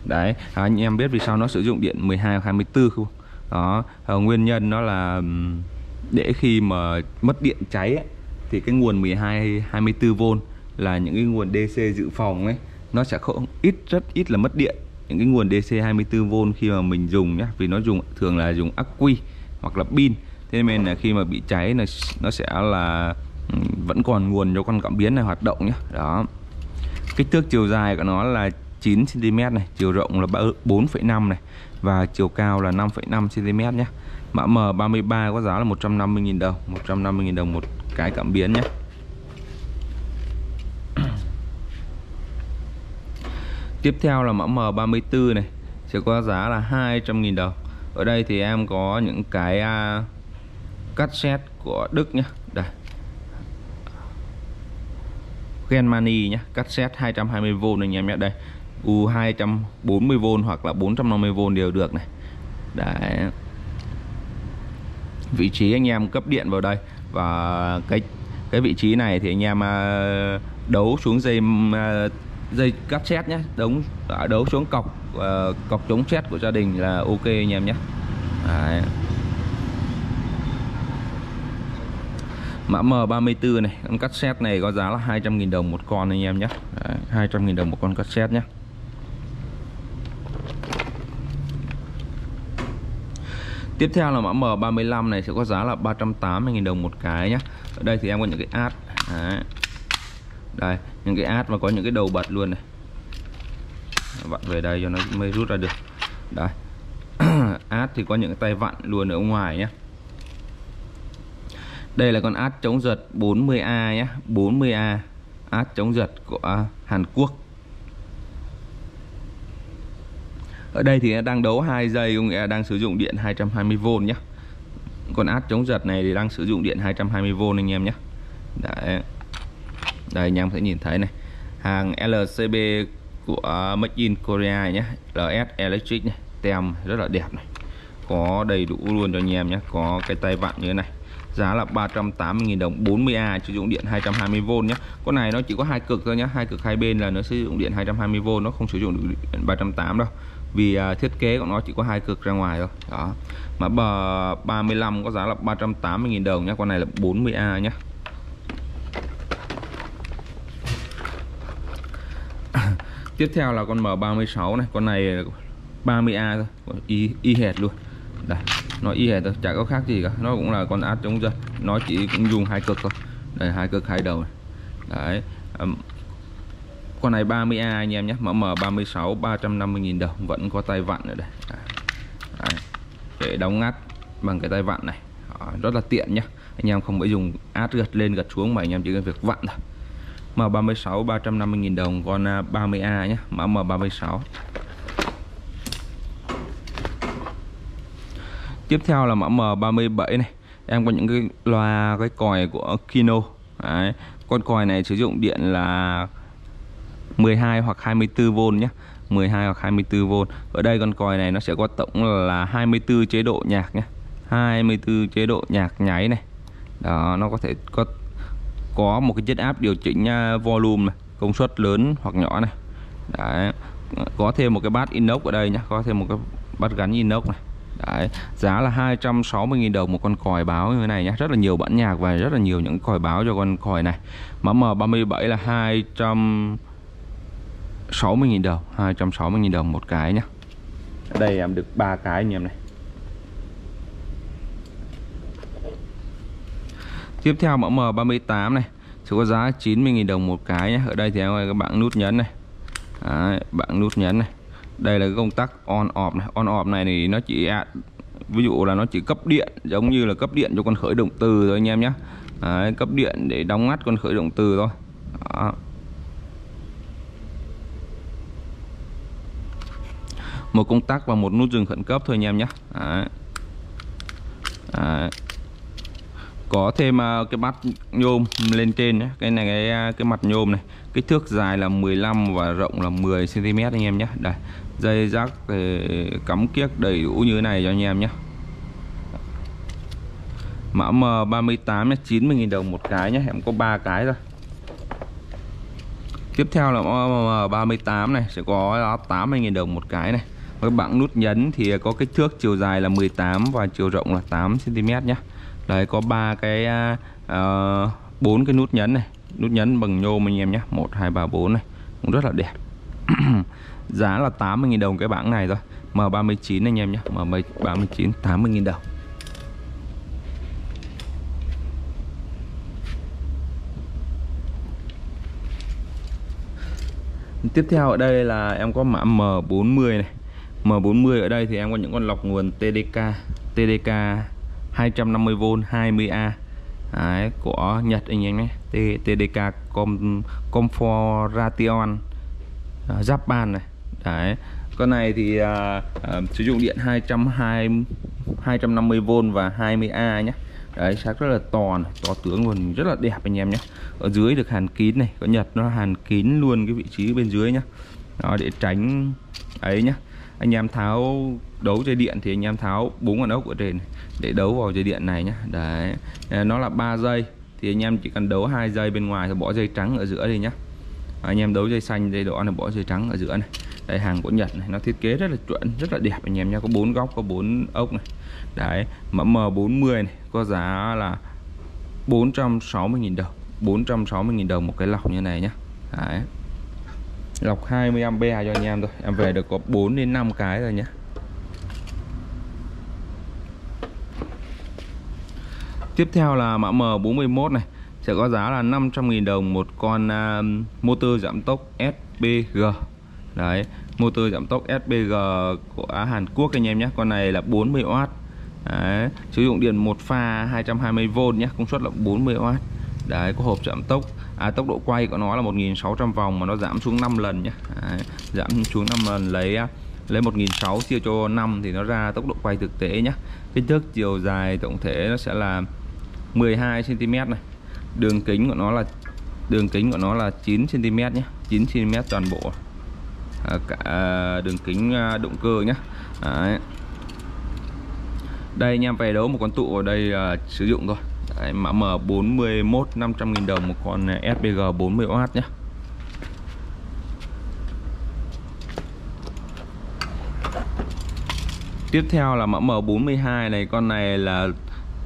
Đấy, anh em biết vì sao nó sử dụng điện mười hai hoặc hai mươi tư không? Đó, nguyên nhân nó là để khi mà mất điện cháy ấy, thì cái nguồn mười hai hai mươi tư vôn là những cái nguồn đê xê dự phòng ấy, nó sẽ không ít rất ít là mất điện. Những cái nguồn đê xê hai mươi tư vôn khi mà mình dùng nhé, vì nó dùng thường là dùng ắc quy hoặc là pin, thế nên là khi mà bị cháy nó nó sẽ là vẫn còn nguồn cho con cảm biến này hoạt động nhé. Đó, kích thước chiều dài của nó là chín xăng ti mét này, chiều rộng là bốn phẩy năm này và chiều cao là năm phẩy năm xăng ti mét nhé. Mã M ba ba có giá là một trăm năm mươi nghìn đồng, một trăm năm mươi nghìn đồng một cái cảm biến nhé. Tiếp theo là mẫu M ba mươi tư này, sẽ có giá là hai trăm nghìn đồng. Ở đây thì em có những cái uh, cassette của Đức nhé, đây Germany nhé, cassette hai trăm hai mươi vôn anh em nhé, đây u hai trăm bốn mươi vôn hoặc là bốn trăm năm mươi vôn đều được này. Đấy, vị trí anh em cấp điện vào đây, và cái cái vị trí này thì anh em uh, đấu xuống dây uh, dây cassette nhé, đấu đấu xuống cọc uh, cọc chống xét của gia đình là ok anh em nhé. Đấy, mã M ba mươi tư này, con cassette này có giá là hai trăm nghìn đồng một con anh em nhé. Đấy, hai trăm nghìn đồng một con cassette nhé. Tiếp theo là mã M ba mươi lăm này, sẽ có giá là ba trăm tám mươi nghìn đồng một cái nhé. Ở đây thì em có những cái ad. Đấy, đây, những cái ad mà có những cái đầu bật luôn này. Vặn về đây cho nó mới rút ra được. Đấy. Ad thì có những cái tay vặn luôn ở ngoài nhé. Đây là con ad chống giật bốn mươi A nhé, bốn mươi A, ad chống giật của Hàn Quốc. Ở đây thì đang đấu hai dây, cũng nghĩa là đang sử dụng điện hai trăm hai mươi vôn nhé. Con ad chống giật này thì đang sử dụng điện hai trăm hai mươi vôn anh em nhé. Đấy, đây anh em sẽ nhìn thấy này, hàng lờ xê bê của Made in Korea nhé, lờ ét Electric này, tem rất là đẹp này, có đầy đủ luôn cho anh em nhé, có cái tay vặn như thế này. Giá là ba trăm tám mươi nghìn đồng, bốn mươi A, sử dụng điện hai trăm hai mươi vôn nhé. Con này nó chỉ có hai cực thôi nhé, hai cực hai bên là nó sử dụng điện hai trăm hai mươi vôn, nó không sử dụng được điện ba trăm tám mươi đâu, vì thiết kế của nó chỉ có hai cực ra ngoài thôi. Đó, mà ba mươi lăm có giá là ba trăm tám mươi nghìn đồng nhé, con này là bốn mươi A nhé. Tiếp theo là con M ba mươi sáu này, con này ba mươi A thôi, y, y hệt luôn. Đây, nó y hệt thôi, chả có khác gì cả, nó cũng là con ad chống giật, nó chỉ cũng dùng hai cực thôi. Đây, hai cực hai đầu này. Đấy, um, con này ba mươi A anh em nhé, mẫu M ba mươi sáu ba trăm năm mươi nghìn đồng, vẫn có tay vặn ở đây. Đấy, để đóng ngắt bằng cái tay vặn này. Đó, rất là tiện nhé, anh em không phải dùng ad gật lên gật xuống mà anh em chỉ cần việc vặn thôi. M ba mươi sáu ba trăm năm mươi nghìn đồng con ba mươi A nhé, mẫu M ba mươi sáu. Tiếp theo là mã M ba mươi bảy này, em có những cái loa cái còi của Kino. Đấy, con còi này sử dụng điện là mười hai hoặc hai mươi tư vôn nhé, mười hai hoặc hai mươi tư vôn. Ở đây con còi này nó sẽ có tổng là hai mươi tư chế độ nhạc nhé, hai mươi tư chế độ nhạc nháy này. Đó, nó có thể có có một cái chất áp điều chỉnh volume này, công suất lớn hoặc nhỏ này. Đấy, có thêm một cái bát inox ở đây nhé, có thêm một cái bát gắn inox này. Đấy, giá là hai trăm sáu mươi nghìn đồng một con còi báo như thế này nhé, rất là nhiều bản nhạc và rất là nhiều những còi báo cho con còi này. Mã M ba mươi bảy là hai trăm sáu mươi nghìn đồng, hai trăm sáu mươi nghìn đồng một cái nhé. Ở đây em được ba cái anh em này. Tiếp theo mã M ba mươi tám này, sẽ có giá chín mươi nghìn đồng một cái nhé. Ở đây thì em có các bạn nút nhấn này. Đấy, bạn nút nhấn này. Đây là cái công tắc on off này, on off này thì nó chỉ à, ví dụ là nó chỉ cấp điện giống như là cấp điện cho con khởi động từ thôi anh em nhé. Đấy, cấp điện để đóng ngắt con khởi động từ thôi. Đó, một công tắc và một nút dừng khẩn cấp thôi anh em nhé. Đấy. Đấy, có thêm cái bát nhôm lên trên nhé. Cái này cái cái mặt nhôm này, kích thước dài là mười lăm và rộng là mười xăng ti mét anh em nhé. Đây, dây rác cắm kiếc đầy đủ như thế này cho anh em nhé. Mã M ba mươi tám nhé, chín mươi nghìn đồng một cái nhé, em có ba cái thôi. Tiếp theo là M ba mươi tám này, sẽ có tám mươi nghìn đồng một cái này. Các bạn nút nhấn thì có kích thước chiều dài là mười tám và chiều rộng là tám xăng ti mét nhé. Đấy, có ba cái bốn uh, cái nút nhấn này, nút nhấn bằng nhôm anh em nhé, một hai ba bốn này, cũng rất là đẹp. Giá là tám mươi nghìn đồng cái bảng này thôi. M ba mươi chín anh em nhé, M ba mươi chín tám mươi nghìn đồng. Tiếp theo ở đây là em có mã M bốn mươi này. M bốn mươi ở đây thì em có những con lọc nguồn tê đê ca, tê đê ca hai trăm năm mươi vôn hai mươi A. Đấy, của Nhật anh em nhé, tê đê ca Com Comfort Ration Japan này. Đấy. Con này thì à, à, sử dụng điện hai trăm hai mươi hai trăm năm mươi vôn và hai mươi A nhé. Đấy, sạc rất là to này, to tướng luôn, rất là đẹp anh em nhé. Ở dưới được hàn kín này, có Nhật nó hàn kín luôn cái vị trí bên dưới nhá. Đó, để tránh ấy nhá. Anh em tháo đấu dây điện thì anh em tháo búng con ốc ở trên này, để đấu vào dây điện này nhá. Đấy, nó là ba giây thì anh em chỉ cần đấu hai dây bên ngoài rồi bỏ dây trắng ở giữa đi nhá. Anh em đấu dây xanh dây đỏ là bỏ dây trắng ở giữa này. Đấy, hàng của Nhật này, nó thiết kế rất là chuẩn, rất là đẹp anh em nha. Có bốn góc, có bốn ốc này. Đấy, mẫu M bốn mươi này có giá là bốn trăm sáu mươi nghìn đồng, bốn trăm sáu mươi nghìn đồng một cái lọc như này nhá. Đấy. Lọc hai mươi ampere cho anh em thôi. Em về được có bốn đến năm cái rồi nhá. Tiếp theo là mã M bốn mươi mốt này, sẽ có giá là năm trăm nghìn đồng một con uh, motor giảm tốc ét pê giê. Đấy, motor giảm tốc ét pê giê của Hàn Quốc anh em nhé. Con này là bốn mươi oát. Đấy, sử dụng điện một pha hai trăm hai mươi vôn nhé, công suất là bốn mươi oát. Đấy, có hộp giảm tốc, à, tốc độ quay của nó là một nghìn sáu trăm vòng mà nó giảm xuống năm lần nhé. Đấy, giảm xuống năm lần, lấy lấy một nghìn sáu trăm chia cho năm thì nó ra tốc độ quay thực tế nhé. Kích thước chiều dài tổng thể nó sẽ là mười hai xăng ti mét này. Đường kính của nó là đường kính của nó là chín xăng ti mét nhé, chín xăng ti mét toàn bộ. À, cả đường kính động cơ nhé. Đấy. Đây anh em về đấu một con tụ ở đây uh, sử dụng thôi. Đấy, mã M bốn mươi mốt năm trăm nghìn đồng một con ét pê giê bốn mươi oát nhé. Tiếp theo là mã M bốn mươi hai này, con này là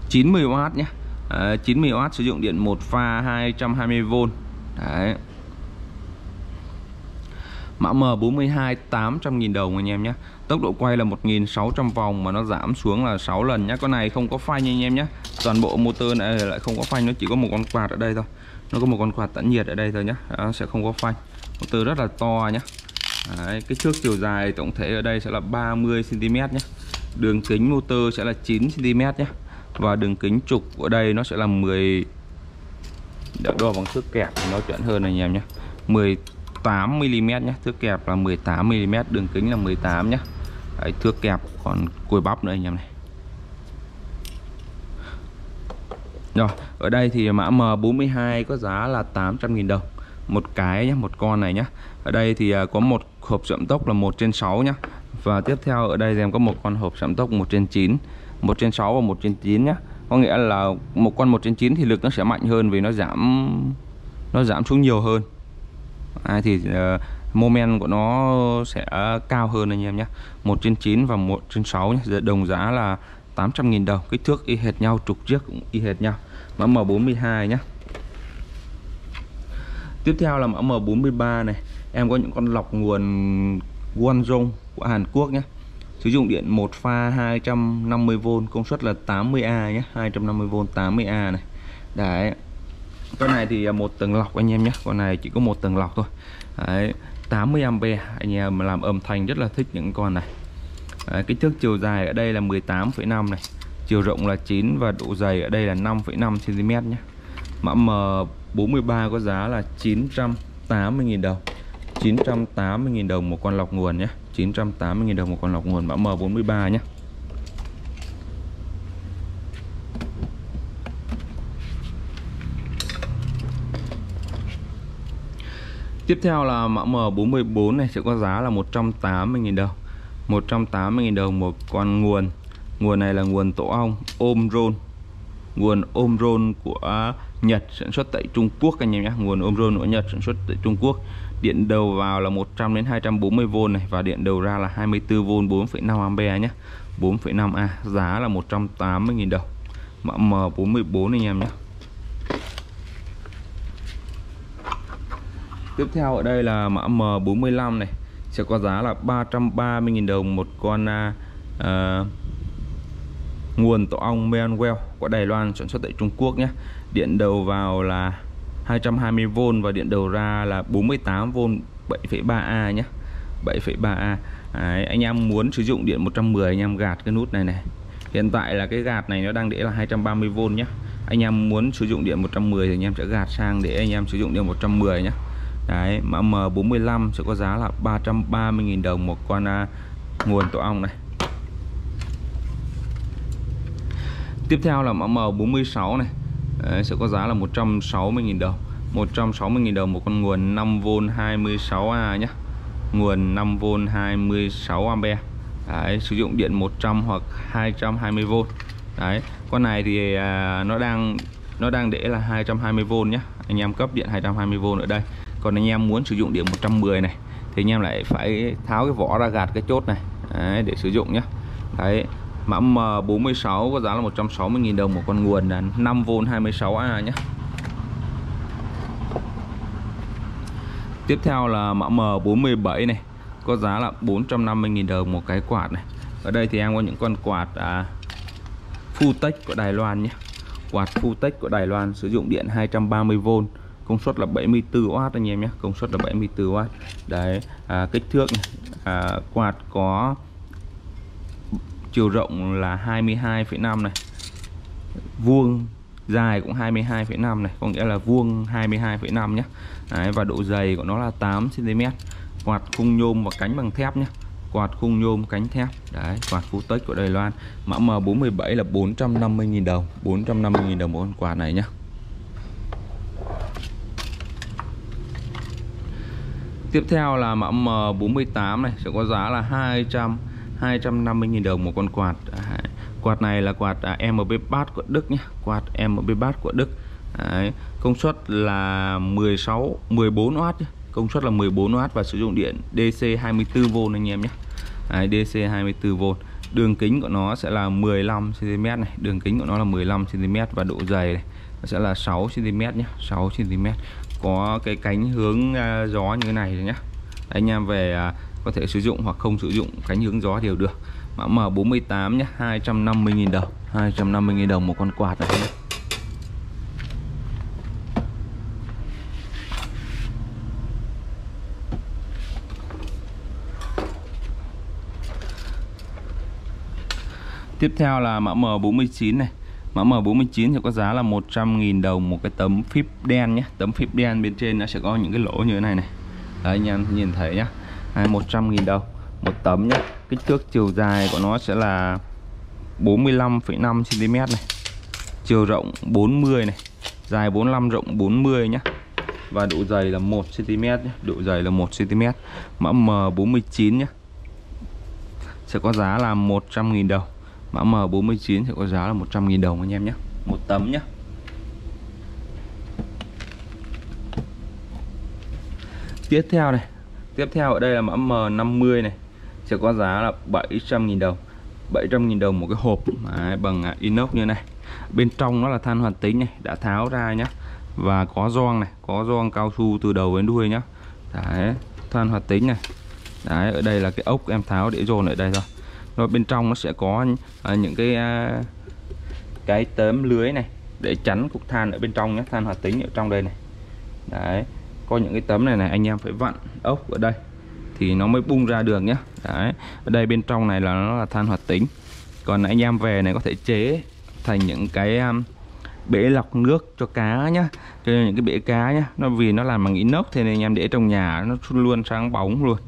chín mươi oát nhé. À, chín mươi oát sử dụng điện một pha hai trăm hai mươi vôn. Đấy. Mã M bốn mươi hai tám trăm nghìn đồng anh em nhé. Tốc độ quay là một nghìn sáu trăm vòng mà nó giảm xuống là sáu lần nhé. Con này không có phanh anh em nhé. Toàn bộ motor này lại không có phanh, nó chỉ có một con quạt ở đây thôi. Nó có một con quạt tản nhiệt ở đây thôi nhé. Đó, sẽ không có phanh. Motor rất là to nhé. Đấy, cái thước chiều dài tổng thể ở đây sẽ là ba mươi xăng ti mét nhé. Đường kính motor sẽ là chín xăng ti mét nhé. Và đường kính trục ở đây nó sẽ là mười. Đã đo bằng thước kẹp thì nó chuẩn hơn anh em nhé. mười tám mi li mét nhé, thước kẹp là mười tám mi li mét, đường kính là mười tám nhé. Đấy, thước kẹp còn cùi bắp nữa anh em này. Rồi, ở đây thì mã M bốn mươi hai có giá là tám trăm nghìn đồng một cái nhé, một con này nhé. Ở đây thì có một hộp giảm tốc là một trên sáu nhé. Và tiếp theo ở đây thì em có một con hộp giảm tốc một trên chín, một trên sáu và một trên chín nhé. Có nghĩa là một con một trên chín thì lực nó sẽ mạnh hơn vì nó giảm nó giảm xuống nhiều hơn. À, thì uh, moment của nó sẽ cao hơn anh em nhé. Một trên chín và một trên sáu nhé. Đồng giá là tám trăm nghìn đồng. Kích thước y hệt nhau, trục chiếc cũng y hệt nhau. Mã M bốn mươi hai nhé. Tiếp theo là mã M bốn mươi ba này. Em có những con lọc nguồn Guangzhou của Hàn Quốc nhé. Sử dụng điện một pha hai trăm năm mươi vôn, công suất là tám mươi A nhé. Hai trăm năm mươi vôn tám mươi A này. Đấy, con này thì một tầng lọc anh em nhé. Con này chỉ có một tầng lọc thôi. Đấy, tám mươi ampere. Anh em làm âm thanh rất là thích những con này. Đấy, kích thước chiều dài ở đây là mười tám phẩy năm này, chiều rộng là chín và độ dày ở đây là năm phẩy năm xăng ti mét nhé. Mã M bốn mươi ba có giá là chín trăm tám mươi nghìn đồng, chín trăm tám mươi nghìn đồng một con lọc nguồn nhé, chín trăm tám mươi nghìn đồng một con lọc nguồn mã M bốn mươi ba nhé. Tiếp theo là mã M bốn mươi bốn này, sẽ có giá là một trăm tám mươi nghìn đồng. một trăm tám mươi nghìn đồng một con nguồn. Nguồn này là nguồn tổ ong Omron. Nguồn Omron của Nhật, sản xuất tại Trung Quốc anh em nhé. Nguồn Omron của Nhật, sản xuất tại Trung Quốc. Điện đầu vào là một trăm đến hai trăm bốn mươi vôn này và điện đầu ra là hai mươi tư vôn bốn phẩy năm ampere nhé. bốn phẩy năm A, giá là một trăm tám mươi nghìn đồng. Mã M bốn mươi bốn anh em nhé. Tiếp theo ở đây là mã M bốn mươi lăm này, sẽ có giá là ba trăm ba mươi nghìn đồng một con uh, nguồn tổ ong Meanwell của Đài Loan, sản xuất tại Trung Quốc nhé. Điện đầu vào là hai trăm hai mươi vôn và điện đầu ra là bốn mươi tám vôn bảy phẩy ba A nhé. bảy phẩy ba A. Đấy, anh em muốn sử dụng điện một trăm mười anh em gạt cái nút này này. Hiện tại là cái gạt này nó đang để là hai trăm ba mươi vôn nhé. Anh em muốn sử dụng điện một trăm mười thì anh em sẽ gạt sang để anh em sử dụng điện một trăm mười nhé. Đấy, mã M bốn mươi lăm sẽ có giá là ba trăm ba mươi nghìn đồng một con nguồn tổ ong này. Tiếp theo là mã M bốn mươi sáu này. Đấy, sẽ có giá là một trăm sáu mươi nghìn đồng. một trăm sáu mươi nghìn đồng một con nguồn năm vôn hai mươi sáu A nhé. Nguồn năm vôn hai mươi sáu ampere. Đấy, sử dụng điện một trăm hoặc hai trăm hai mươi vôn. Đấy, con này thì à, nó đang nó đang để là hai trăm hai mươi vôn nhé. Anh em cấp điện hai trăm hai mươi vôn ở đây. Còn anh em muốn sử dụng điện một trăm mười này thì anh em lại phải tháo cái vỏ ra, gạt cái chốt này. Đấy, để sử dụng nhé. Đấy, mã M bốn mươi sáu có giá là một trăm sáu mươi nghìn đồng một con nguồn năm vôn hai mươi sáu A nhé. Tiếp theo là mã M bốn mươi bảy này, có giá là bốn trăm năm mươi nghìn đồng một cái quạt này. Ở đây thì em có những con quạt à, Fulltech của Đài Loan nhé. Quạt Fulltech của Đài Loan sử dụng điện hai trăm ba mươi vôn, công suất là bảy mươi tư oát anh em nhé, công suất là bảy mươi tư oát. Đấy, à, kích thước này, à, quạt có chiều rộng là hai mươi hai phẩy năm này, vuông dài cũng hai mươi hai phẩy năm này, có nghĩa là vuông hai mươi hai phẩy năm nhé. Đấy, và độ dày của nó là tám xăng ti mét. Quạt khung nhôm và cánh bằng thép nhé. Quạt khung nhôm cánh thép. Đấy, quạt Fulltech của Đài Loan. Mã M bốn mươi bảy là bốn trăm năm mươi nghìn đồng, bốn trăm năm mươi nghìn đồng một con quạt này nhé. Tiếp theo là mã M bốn mươi tám này, sẽ có giá là hai trăm hai trăm năm mươi nghìn đồng một con quạt. Quạt này là quạt em pê bát của Đức nhé, quạt em pê bát của Đức. Đấy, công suất là mười sáu mười bốn oát, công suất là mười bốn oát và sử dụng điện đê xê hai mươi tư vôn anh em nhé. Đấy, đê xê hai mươi tư vôn. Đường kính của nó sẽ là mười lăm xăng ti mét này, đường kính của nó là mười lăm xăng ti mét và độ dày này sẽ là sáu xăng ti mét nhé, sáu xăng ti mét. Có cái cánh hướng uh, gió như thế này nhé. Đấy, anh em về uh, có thể sử dụng hoặc không sử dụng cánh hướng gió đều được. Mã M bốn mươi tám nhé, hai trăm năm mươi nghìn đồng, hai trăm năm mươi nghìn đồng một con quạt này. Tiếp theo là mã M bốn mươi chín này. Mã M bốn mươi chín sẽ có giá là một trăm nghìn đồng một cái tấm phíp đen nhé. Tấm phíp đen bên trên nó sẽ có những cái lỗ như thế này này. Đấy, anh em nhìn thấy nhé. một trăm nghìn đồng một tấm nhé. Kích thước chiều dài của nó sẽ là bốn mươi lăm phẩy năm xăng ti mét này. Chiều rộng bốn mươi này, dài bốn mươi lăm, rộng bốn mươi nhé. Và độ dày là một xăng ti mét nhé. Độ dày là một xăng ti mét. Mã M bốn mươi chín nhé, sẽ có giá là một trăm nghìn đồng. Mã M bốn mươi chín sẽ có giá là một trăm nghìn đồng anh em nhé, một tấm nhé. Tiếp theo này, tiếp theo ở đây là mã M năm mươi này, sẽ có giá là bảy trăm nghìn đồng. bảy trăm nghìn đồng một cái hộp đấy, bằng inox như này. Bên trong nó là than hoạt tính này, đã tháo ra nhé. Và có gioăng này, có gioăng cao su từ đầu đến đuôi nhé. Đấy, than hoạt tính này. Đấy, ở đây là cái ốc em tháo để dồn ở đây thôi. Rồi bên trong nó sẽ có những cái cái tấm lưới này để chắn cục than ở bên trong nhé, than hoạt tính ở trong đây này. Đấy, có những cái tấm này này, anh em phải vặn ốc ở đây thì nó mới bung ra được nhé. Đấy, ở đây bên trong này là nó là than hoạt tính. Còn anh em về này có thể chế thành những cái bể lọc nước cho cá nhá, cho những cái bể cá nhá. Nó vì nó làm bằng inox thì anh em để trong nhà nó luôn sáng bóng luôn.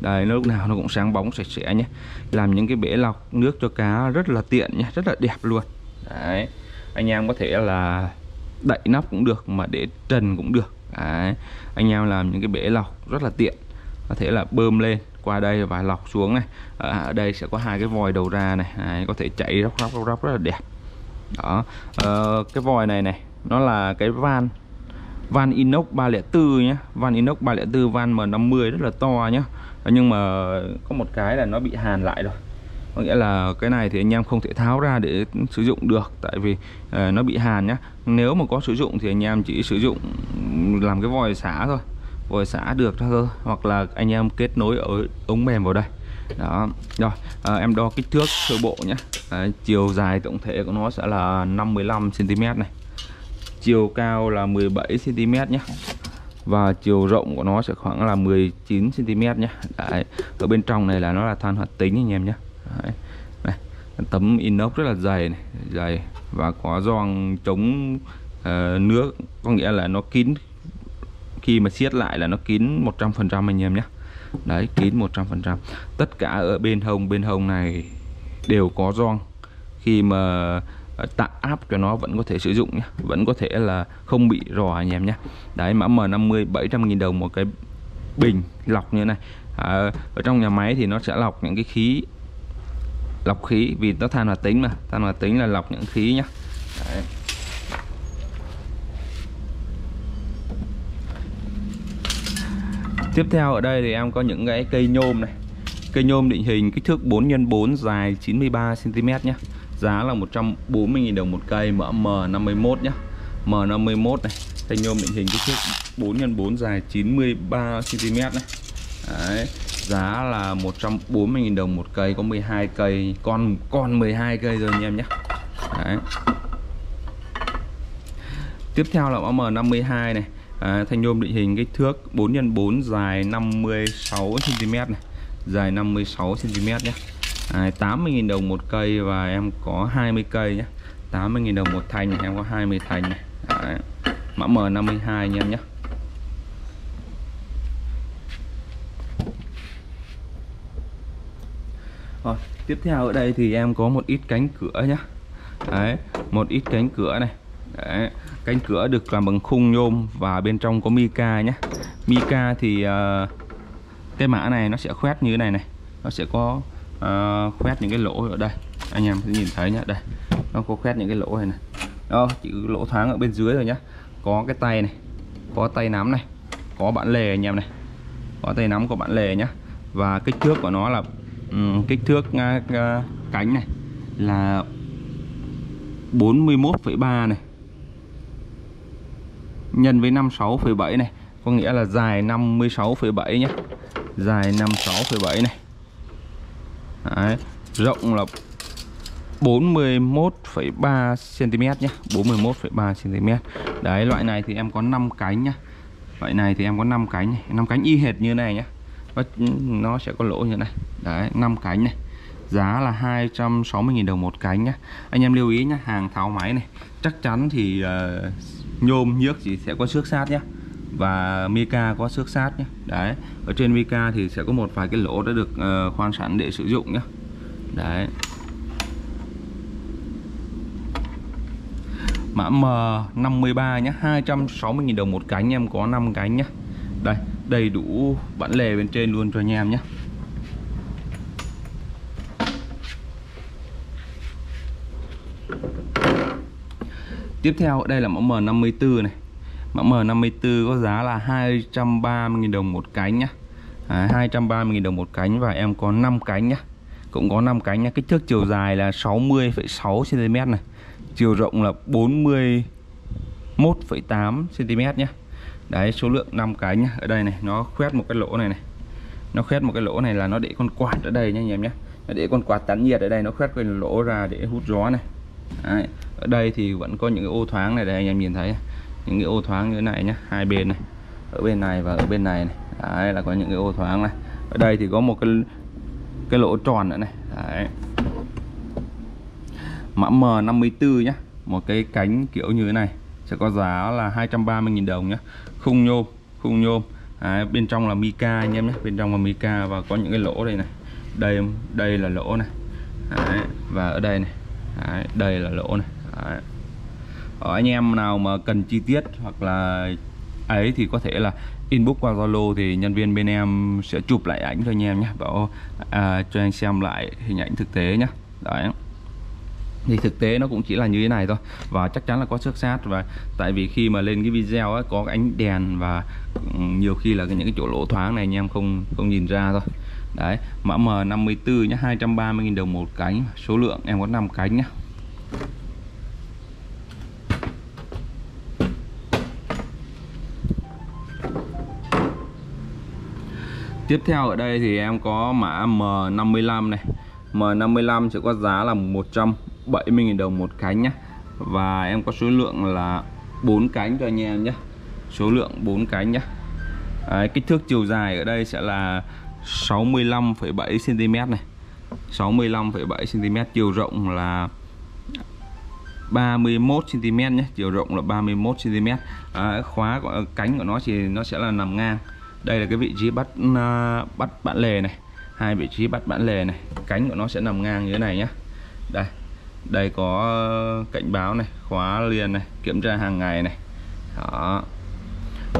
Đấy, nó lúc nào nó cũng sáng bóng sạch sẽ nhé. Làm những cái bể lọc nước cho cá rất là tiện nhé, rất là đẹp luôn. Đấy, anh em có thể là đậy nắp cũng được mà để trần cũng được. Đấy, anh em làm những cái bể lọc rất là tiện. Có thể là bơm lên qua đây và lọc xuống này. Ở đây sẽ có hai cái vòi đầu ra này. Đấy, có thể chảy róc róc róc róc rất là đẹp. Đó, ờ, cái vòi này này, nó là cái van van inox ba không bốn nhé. Van inox ba không bốn, van M năm mươi rất là to nhé. Nhưng mà có một cái là nó bị hàn lại rồi. Có nghĩa là cái này thì anh em không thể tháo ra để sử dụng được. Tại vì uh, nó bị hàn nhá. Nếu mà có sử dụng thì anh em chỉ sử dụng làm cái vòi xả thôi. Vòi xả được thôi. Hoặc là anh em kết nối ở ống mềm vào đây. Đó. Rồi, uh, em đo kích thước sơ bộ nhé. uh, Chiều dài tổng thể của nó sẽ là năm mươi lăm xăng ti mét này. Chiều cao là mười bảy xăng ti mét nhé. Và chiều rộng của nó sẽ khoảng là mười chín xăng ti mét nhé. Đấy, ở bên trong này là nó là than hoạt tính anh em nhé. Đấy, này, tấm inox rất là dày này, dày và có gioăng chống uh, nước, có nghĩa là nó kín khi mà siết lại là nó kín một trăm phần trăm anh em nhé. Đấy, kín một trăm phần trăm. Tất cả ở bên hông, bên hông này đều có gioăng. Khi mà tạo áp cho nó vẫn có thể sử dụng nhé, vẫn có thể là không bị rò anh em nhé. Đấy, mã M năm mươi bảy trăm nghìn đồng một cái bình lọc như thế này. À, ở trong nhà máy thì nó sẽ lọc những cái khí, lọc khí vì nó than hoạt tính mà, than hoạt tính là lọc những khí nhé. Đấy. Tiếp theo ở đây thì em có những cái cây nhôm này. Cây nhôm định hình kích thước bốn nhân bốn dài chín mươi ba xăng ti mét nhé. Giá là một trăm bốn mươi nghìn đồng một cây, mã M năm mươi mốt nhé. M năm mươi mốt này, cây nhôm định hình kích thước bốn nhân bốn dài chín mươi ba xăng ti mét này. Đấy, giá là một trăm bốn mươi nghìn đồng một cây, có mười hai cây, con con mười hai cây rồi anh em nhé. Đấy. Tiếp theo là mã M năm mươi hai này. À, thanh nhôm định hình kích thước bốn nhân bốn dài năm mươi sáu xăng ti mét này, dài năm mươi sáu xăng ti mét nhé. À, tám mươi nghìn đồng một cây và em có hai mươi cây nhé. tám mươi nghìn đồng một thanh này, em có hai mươi thanh này. Đấy. Mã M năm mươi hai anh em nhé. Rồi, tiếp theo ở đây thì em có một ít cánh cửa nhé. Đấy, một ít cánh cửa này. Đấy, cánh cửa được làm bằng khung nhôm và bên trong có mica nhé. Mica thì uh, cái mã này nó sẽ khoét như thế này này, nó sẽ có uh, khoét những cái lỗ ở đây, anh em sẽ nhìn thấy nhé. Đây, nó có khoét những cái lỗ này này, đó chỉ lỗ thoáng ở bên dưới rồi nhá. Có cái tay này, có tay nắm này, có bản lề anh em này, có tay nắm, có bản lề nhá. Và kích thước của nó là um, kích thước uh, uh, cánh này là bốn mươi mốt phẩy ba này nhân với năm mươi sáu phẩy bảy này, có nghĩa là dài năm mươi sáu phẩy bảy nhé, dài năm mươi sáu phẩy bảy này. Đấy, rộng là bốn mươi mốt phẩy ba xăng ti mét nhé, bốn mươi mốt phẩy ba xăng ti mét. Đấy, loại này thì em có năm cánh nhá. Loại này thì em có năm cánh này, năm cánh y hệt như này nhé. Nó, nó sẽ có lỗ như này. Đấy, năm cánh này. Giá là hai trăm sáu mươi nghìn đồng một cánh nhá. Anh em lưu ý nhá, hàng tháo máy này chắc chắn thì uh, nhôm nhước chỉ sẽ có xước sát nhé, và mica có xước sát nhé. Đấy, ở trên mica thì sẽ có một vài cái lỗ đã được uh, khoan sẵn để sử dụng nhé. Đấy, mã M năm mươi ba nhé, hai trăm sáu mươi nghìn đồng một cánh, em có năm cánh nhé. Đây, đầy đủ bản lề bên trên luôn cho anh em nhé. Tiếp theo đây là mẫu M năm mươi tư này. Mẫu M năm mươi tư có giá là hai trăm ba mươi nghìn đồng một cánh nhá. À, hai trăm ba mươi nghìn đồng một cánh và em có năm cánh nhá. Cũng có năm cánh nhá. Kích thước chiều dài là sáu mươi phẩy sáu xăng ti mét này. Chiều rộng là bốn mươi mốt phẩy tám xăng ti mét nhá. Đấy, số lượng năm cánh nhá. Ở đây này, nó khoét một cái lỗ này này. Nó khoét một cái lỗ này là nó để con quạt ở đây nhá anh em nhá. Nó để con quạt tán nhiệt ở đây, nó khoét cái lỗ ra để hút gió này. Đấy. Ở đây thì vẫn có những cái ô thoáng này, đây anh em nhìn thấy những cái ô thoáng như thế này nhé, hai bên này, ở bên này và ở bên này này. Đấy, là có những cái ô thoáng này. Ở đây thì có một cái cái lỗ tròn nữa này. Đấy, mã M năm mươi tư nhá, một cái cánh kiểu như thế này sẽ có giá là hai trăm ba mươi nghìn đồng nhé. Khung nhôm, khung nhôm. Đấy, bên trong là mica anh em nhé, bên trong là mica và có những cái lỗ đây này, đây đây là lỗ này. Đấy, và ở đây này. Đấy, đây là lỗ này. Đấy. Ở anh em nào mà cần chi tiết hoặc là ấy thì có thể là inbox qua Zalo thì nhân viên bên em sẽ chụp lại ảnh cho anh em nhé, bảo à, cho anh xem lại hình ảnh thực tế nhé. Đấy, thì thực tế nó cũng chỉ là như thế này thôi và chắc chắn là có xước sát, và tại vì khi mà lên cái video ấy, có ánh đèn và nhiều khi là những cái chỗ lỗ thoáng này anh em không không nhìn ra thôi. Đấy, mã M năm mươi tư nhá, hai trăm ba mươi nghìn đồng một cánh, số lượng em có năm cánh nhá. Tiếp theo ở đây thì em có mã M năm mươi lăm này. M năm mươi lăm sẽ có giá là một trăm bảy mươi nghìn đồng một cánh nhá. Và em có số lượng là bốn cánh cho anh em nhé. Số lượng bốn cánh nhá. Đấy, kích thước chiều dài ở đây sẽ là sáu mươi lăm phẩy bảy xăng ti mét này, sáu mươi lăm phẩy bảy xăng ti mét, chiều rộng là ba mươi mốt xăng ti mét nhé, chiều rộng là ba mươi mốt xăng ti mét. À, khóa của cánh của nó thì nó sẽ là nằm ngang. Đây là cái vị trí bắt uh, bắt bản lề này, hai vị trí bắt bản lề này, cánh của nó sẽ nằm ngang như thế này nhé. Đây, đây có cảnh báo này, khóa liền này, kiểm tra hàng ngày này. Đó.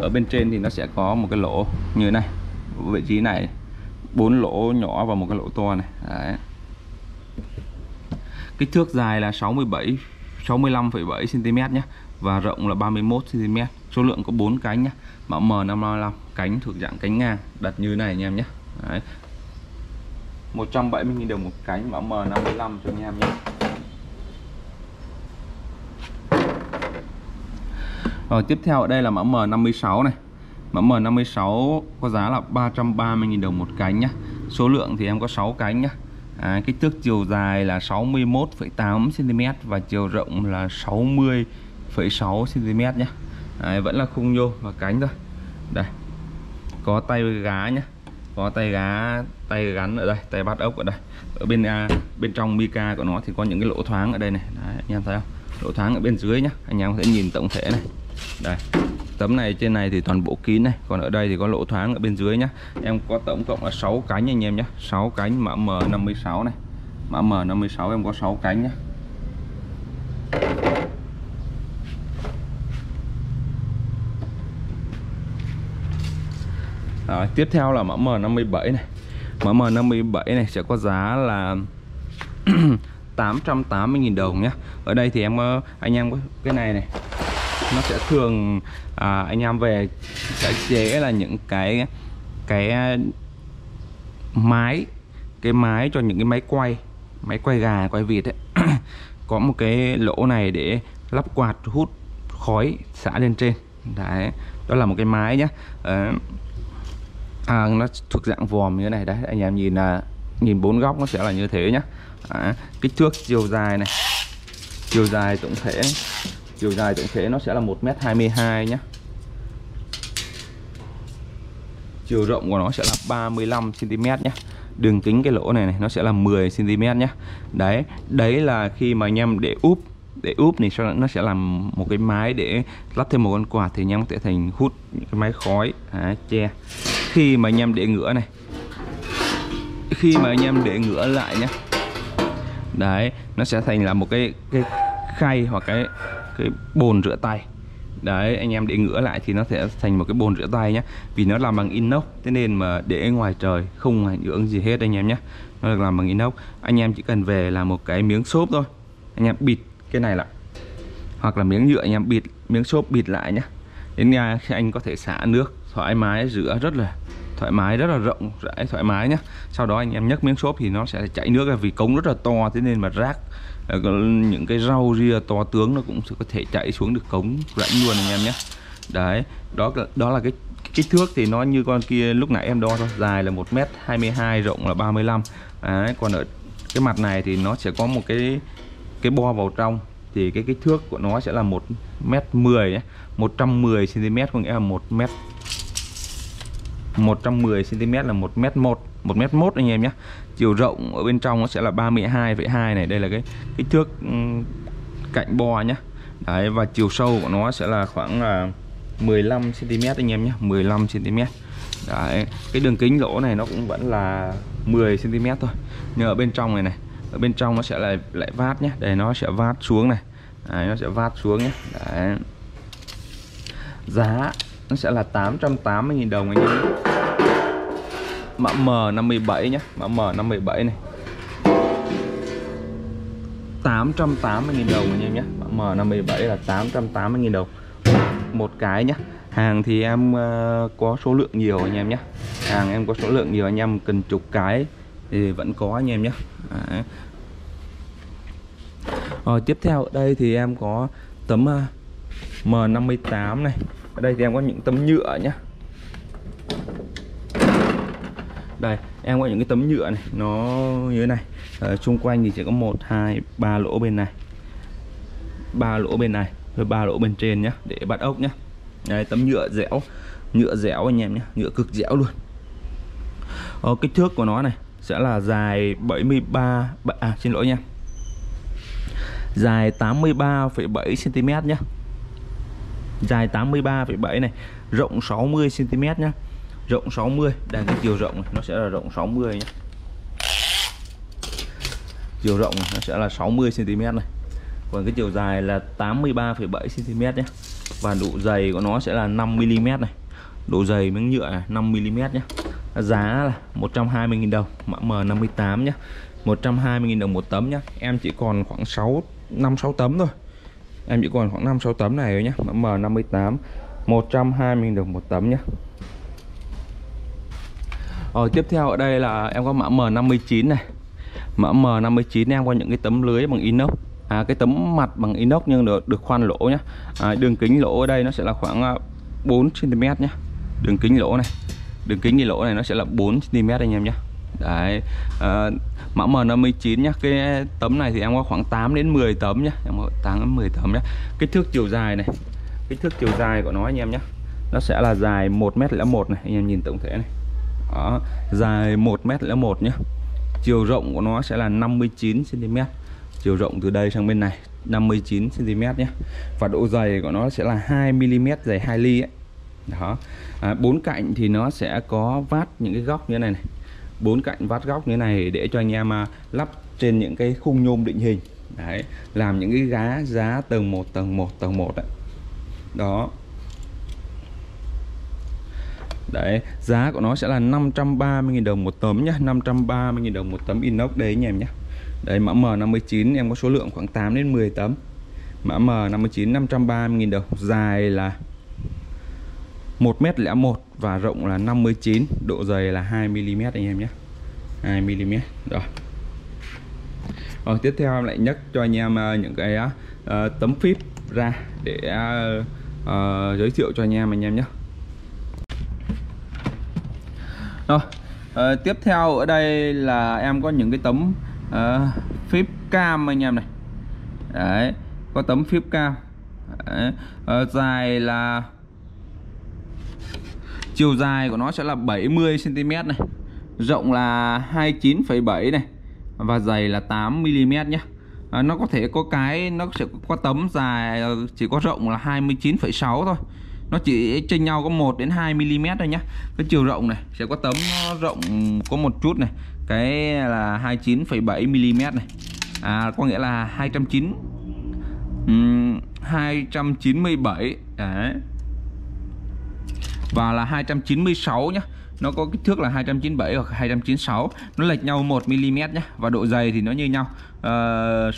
Ở bên trên thì nó sẽ có một cái lỗ như thế này, vị trí này, bốn lỗ nhỏ và một cái lỗ to này. Đấy. Kích thước dài là sáu mươi bảy sáu mươi lăm phẩy bảy xăng ti mét nhé, và rộng là ba mươi mốt xăng ti mét. Số lượng có bốn cánh nhé, mã M năm năm lăm, cánh thuộc dạng cánh ngang, đặt như này anh em nhé. Đấy. một trăm bảy mươi nghìn đồng một cánh mã M năm năm cho anh em nhé. Rồi tiếp theo ở đây là mã M năm sáu này. Mã M năm sáu có giá là ba trăm ba mươi nghìn đồng một cánh nhé. Số lượng thì em có sáu cánh nhé. À, kích thước chiều dài là sáu mươi mốt phẩy tám xăng ti mét và chiều rộng là sáu mươi phẩy sáu xăng ti mét nhé. À, vẫn là khung nhôm và cánh thôi. Đây. Có tay gá nhé. Có tay gá, tay gắn ở đây, tay bắt ốc ở đây. Ở bên à, bên trong mica của nó thì có những cái lỗ thoáng ở đây này. Đấy, anh em thấy không? Lỗ thoáng ở bên dưới nhé. Anh em có thể nhìn tổng thể này. Đây. Tấm này trên này thì toàn bộ kín này, còn ở đây thì có lỗ thoáng ở bên dưới nhá. Em có tổng cộng là sáu cánh anh em nhé, sáu cánh mã M năm sáu này. Mã M năm sáu em có sáu cánh nhá. Rồi, tiếp theo là mã M năm bảy này. Mã M năm bảy này sẽ có giá là tám trăm tám mươi nghìn đồng nhé. Ở đây thì em anh em có cái này này, nó sẽ thường à, anh em về sẽ chế là những cái cái mái cái mái cho những cái máy quay máy quay gà quay vịt ấy. Có một cái lỗ này để lắp quạt hút khói xả lên trên. Đấy, đó là một cái mái nhá. À, à, nó thuộc dạng vòm như thế này đấy, anh em nhìn là nhìn bốn góc nó sẽ là như thế nhá. À, kích thước chiều dài này, chiều dài tổng thể này. Chiều dài tổng thể nó sẽ là một mét hai mươi hai nhé. Chiều rộng của nó sẽ là ba mươi lăm xăng ti mét nhé. Đường kính cái lỗ này này nó sẽ là mười xăng ti mét nhé. Đấy, đấy là khi mà anh em để úp, để úp thì nó sẽ làm một cái mái để lắp thêm một con quạt thì anh em có thể thành hút cái máy khói, à, che. Khi mà anh em để ngửa này, khi mà anh em để ngửa lại nhé. Đấy, nó sẽ thành là một cái cái khay hoặc cái cái bồn rửa tay. Đấy, anh em để ngửa lại thì nó sẽ thành một cái bồn rửa tay nhé. Vì nó làm bằng inox, thế nên mà để ngoài trời không ảnh hưởng gì hết anh em nhé. Nó được làm bằng inox. Anh em chỉ cần về là một cái miếng xốp thôi, anh em bịt cái này lại, hoặc là miếng nhựa anh em bịt, miếng xốp bịt lại nhé. Đến nhà anh có thể xả nước thoải mái, rửa rất là thoải mái, rất là rộng rãi, thoải mái nhé. Sau đó anh em nhấc miếng xốp thì nó sẽ chảy nước ra, vì cống rất là to, thế nên mà rác những cái rau ria to tướng nó cũng sẽ có thể chạy xuống được cống rãnh luôn anh em nhé. Đấy, đó đó là cái kích thước thì nó như con kia lúc nãy em đo thôi, dài là một mét hai mươi hai, rộng là ba mươi lăm. Đấy, còn ở cái mặt này thì nó sẽ có một cái cái bo vào trong, thì cái kích thước của nó sẽ là một mét mười nhé, một trăm mười xăng ti mét, có nghĩa là một mét, một trăm mười xăng ti mét là một mét một, một mét một anh em nhé. Chiều rộng ở bên trong nó sẽ là ba mươi hai phẩy hai này, đây là cái kích thước cạnh bo nhé. Đấy, và chiều sâu của nó sẽ là khoảng là mười lăm xăng ti mét anh em nhé, mười lăm xăng ti mét. Đấy, cái đường kính lỗ này nó cũng vẫn là mười xăng ti mét thôi. Nhưng ở bên trong này này, ở bên trong nó sẽ là lại vát nhé, đây nó sẽ vát xuống này. Đấy, nó sẽ vát xuống nhé. Đấy. Giá nó sẽ là tám trăm tám mươi nghìn đồng anh em. Mã M năm bảy nhé, mã M năm bảy này. tám trăm tám mươi nghìn đồng anh em nhé, mã M năm bảy là tám trăm tám mươi nghìn đồng một cái nhé. Hàng thì em có số lượng nhiều anh em nhé. Hàng em có số lượng nhiều, anh em cần chục cái thì vẫn có anh em nhé. À. Rồi, tiếp theo ở đây thì em có tấm M năm tám này. Ở đây thì em có những tấm nhựa nhé. Đây, em có những cái tấm nhựa này, nó như thế này. Ở xung quanh thì chỉ có một, hai, ba lỗ bên này, ba lỗ bên này, rồi ba lỗ bên trên nhá, để bắt ốc nhá. Đây, tấm nhựa dẻo, nhựa dẻo anh em nhé, nhựa cực dẻo luôn. Ở kích thước của nó này sẽ là dài 73 à xin lỗi nha. dài tám mươi ba phẩy bảy xăng ti mét nhé, dài tám mươi ba phẩy bảy này, rộng sáu mươi xăng ti mét nhé, rộng sáu mươi. Đây cái chiều rộng này, nó sẽ là rộng sáu mươi nhé, chiều rộng này, nó sẽ là sáu mươi xăng ti mét này, còn cái chiều dài là tám mươi ba phẩy bảy xăng ti mét nhé, và độ dày của nó sẽ là năm mi li mét này, độ dày miếng nhựa này, năm mi li mét nhé. Giá là một trăm hai mươi nghìn đồng, mã M năm mươi tám nhé, một trăm hai mươi nghìn đồng một tấm nhé. Em chỉ còn khoảng sáu năm sáu tấm thôi, em chỉ còn khoảng năm sáu tấm này rồi nhé. Mã M năm mươi tám một trăm hai mươi nghìn đồng một tấm nhé. Rồi tiếp theo ở đây là em có mã M năm mươi chín này, mã M năm mươi chín em có những cái tấm lưới bằng inox, à, cái tấm mặt bằng inox nhưng được được khoan lỗ nhé. À, đường kính lỗ ở đây nó sẽ là khoảng bốn xăng ti mét nhé, đường kính lỗ này, đường kính đi lỗ này nó sẽ là bốn xăng ti mét anh em nhé. Đấy, à, mã M năm mươi chín nhá. Cái tấm này thì em có khoảng tám đến mười tấm nhá, em có tám đến mười tấm nhá. Kích thước chiều dài này, kích thước chiều dài của nó anh em nhé, nó sẽ là dài một mét lẻ một này, anh em nhìn tổng thể này. Đó, dài một mét lẻ một nhé. Chiều rộng của nó sẽ là năm mươi chín xăng ti mét. Chiều rộng từ đây sang bên này năm mươi chín xăng ti mét nhé. Và độ dày của nó sẽ là hai mi li mét, dày hai ly ấy. Đó, à, bốn cạnh thì nó sẽ có vát những cái góc như thế này, này. Bốn cạnh vát góc như thế này để cho anh em à, lắp trên những cái khung nhôm định hình. Đấy, làm những cái gá giá tầng một, tầng một, tầng một đấy. Đó. Đấy, giá của nó sẽ là năm trăm ba mươi nghìn đồng một tấm nhá, năm trăm ba mươi nghìn đồng một tấm inox đấy anh em nhé. Đấy, mã M năm mươi chín em có số lượng khoảng tám đến mười tấm. Mã M năm mươi chín năm trăm ba mươi nghìn đồng, dài là một mét lẻ một và rộng là năm mươi chín, độ dày là hai mi li mét anh em nhé, hai mi li mét. Rồi. Rồi tiếp theo em lại nhắc cho anh em uh, những cái uh, tấm phíp ra để uh, uh, giới thiệu cho anh em anh em nhé. Rồi, uh, tiếp theo ở đây là em có những cái tấm uh, phíp cam anh em này. Đấy, có tấm phíp cam. Đấy, uh, dài là chiều dài của nó sẽ là bảy mươi xăng ti mét này, rộng là hai mươi chín phẩy bảy này và dày là tám mi li mét nhé. À, nó có thể có cái nó sẽ có tấm dài chỉ có rộng là hai mươi chín phẩy sáu thôi. Nó chỉ chênh nhau có một đến hai mi li mét thôi nhé. Cái chiều rộng này sẽ có tấm nó rộng có một chút này, cái là hai mươi chín phẩy bảy mi li mét này. À, có nghĩa là hai trăm chín mươi bảy đấy. Và là hai trăm chín mươi sáu nhá. Nó có kích thước là hai trăm chín mươi bảy hoặc hai trăm chín mươi sáu. Nó lệch nhau một mi li mét nhá. Và độ dày thì nó như nhau. À,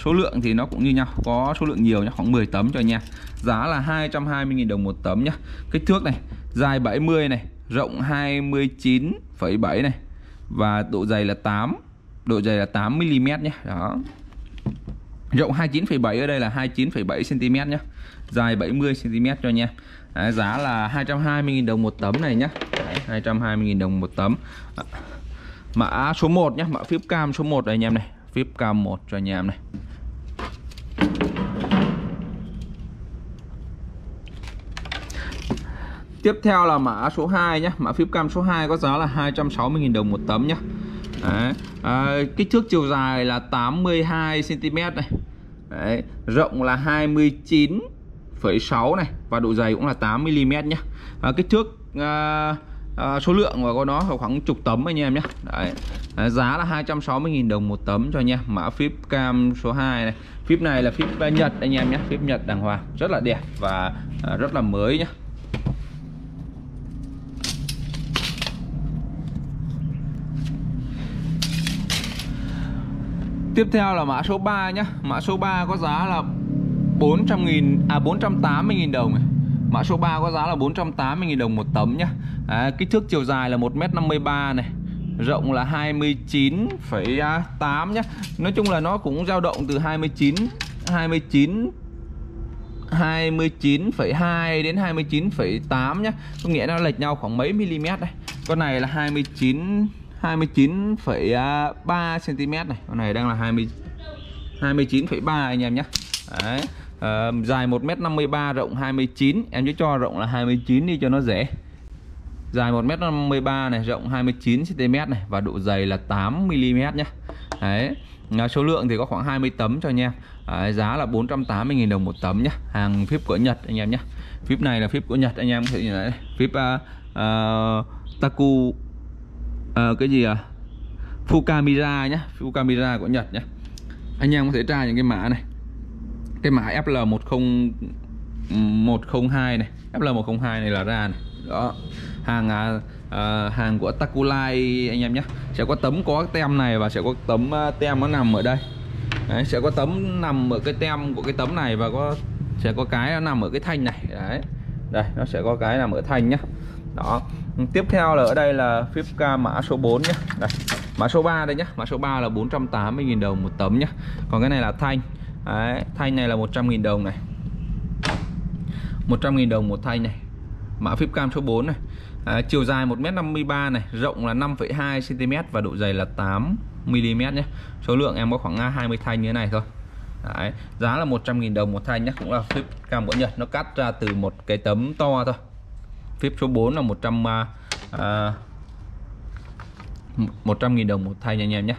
số lượng thì nó cũng như nhau. Có số lượng nhiều nhá, khoảng mười tấm cho nha. Giá là hai trăm hai mươi nghìn đồng một tấm nhá. Kích thước này, dài bảy mươi này, rộng hai mươi chín phẩy bảy này và độ dày là tám. Độ dày là tám mi li mét nhá. Đó. Rộng hai mươi chín phẩy bảy ở đây là hai mươi chín phẩy bảy xăng ti mét nhá. Dài bảy mươi xăng ti mét cho nha. Đấy, giá là hai trăm hai mươi nghìn đồng một tấm này nhé, hai trăm hai mươi nghìn đồng một tấm. À, mã số một nhé, mã phíp cam số một đây anh em này, phíp cam một cho anh em này. Tiếp theo là mã số hai nhé, mã phíp cam số hai có giá là hai trăm sáu mươi nghìn đồng một tấm nhé. Đấy, à, kích thước chiều dài là tám mươi hai xăng ti mét này. Đấy, rộng là hai mươi chín phẩy sáu này và độ dày cũng là tám mi li mét nhé. À, kích thước à, à, số lượng của nó khoảng chục tấm anh em nhé. Đấy. À, giá là hai trăm sáu mươi nghìn đồng một tấm cho nha. Mã phíp cam số hai này, phíp này là phíp Nhật anh em nhé, phíp Nhật đàng hoàng, rất là đẹp và à, rất là mới nhé. Tiếp theo là mã số ba nhé, mã số ba có giá là bốn trăm nghìn à bốn trăm tám mươi nghìn đồng này. Mã số ba có giá là bốn trăm tám mươi nghìn đồng một tấm nhá. À, kích thước chiều dài là một mét năm mươi ba này, rộng là hai mươi chín phẩy tám nhá. Nói chung là nó cũng dao động từ hai mươi chín hai mươi chín hai mươi chín phẩy hai đến hai mươi chín phẩy tám nhá. Có nghĩa nó lệch nhau khoảng mấy mi li mét đây. Con này là hai mươi chín phẩy ba xăng ti mét này, con này đang là hai mươi hai mươi chín phẩy ba anh em nhé. Đấy, à, dài một mét năm mươi ba, rộng hai mươi chín. Em cứ cho rộng là hai mươi chín đi cho nó dễ. Dài một mét năm mươi ba này, rộng hai mươi chín xăng ti mét này và độ dày là tám mi li mét nhé. Đấy, số lượng thì có khoảng hai mươi tấm cho anh em. Đấy, giá là bốn trăm tám mươi nghìn đồng một tấm nhá. Hàng phíp của Nhật anh em nhá. Phíp này là phíp của Nhật anh em có thể nhìn thấy. Phíp uh, uh, Taku uh, cái gì à? Fukamira nhá, Fukamira của Nhật nhá. Anh em có thể tra những cái mã này. Cái mã F L một không một không hai này, F L một không hai này là ra này. Đó. Hàng à, à, hàng của Takulai anh em nhé. Sẽ có tấm có tem này và sẽ có tấm tem nó nằm ở đây. Đấy, sẽ có tấm nằm ở cái tem của cái tấm này và có sẽ có cái nó nằm ở cái thanh này. Đấy. Đây, nó sẽ có cái nằm ở thanh nhá. Đó. Tiếp theo là ở đây là Fipka mã số bốn nhá. Đây. Mã số ba đây nhá, mã số ba là bốn trăm tám mươi nghìn đồng một tấm nhá. Còn cái này là thanh. Đấy, thanh này là một trăm nghìn đồng này. một trăm nghìn đồng một thanh này. Mã phíp cam số bốn này. À, chiều dài một mét năm mươi ba này, rộng là năm phẩy hai xăng ti mét và độ dày là tám mi li mét nhé. Số lượng em có khoảng hai mươi thanh như thế này thôi. Đấy, giá là một trăm nghìn đồng một thanh nhé, cũng là phíp cam của Nhật, nó cắt ra từ một cái tấm to thôi. Phíp số bốn là một trăm nghìn đồng một thanh anh em nhé.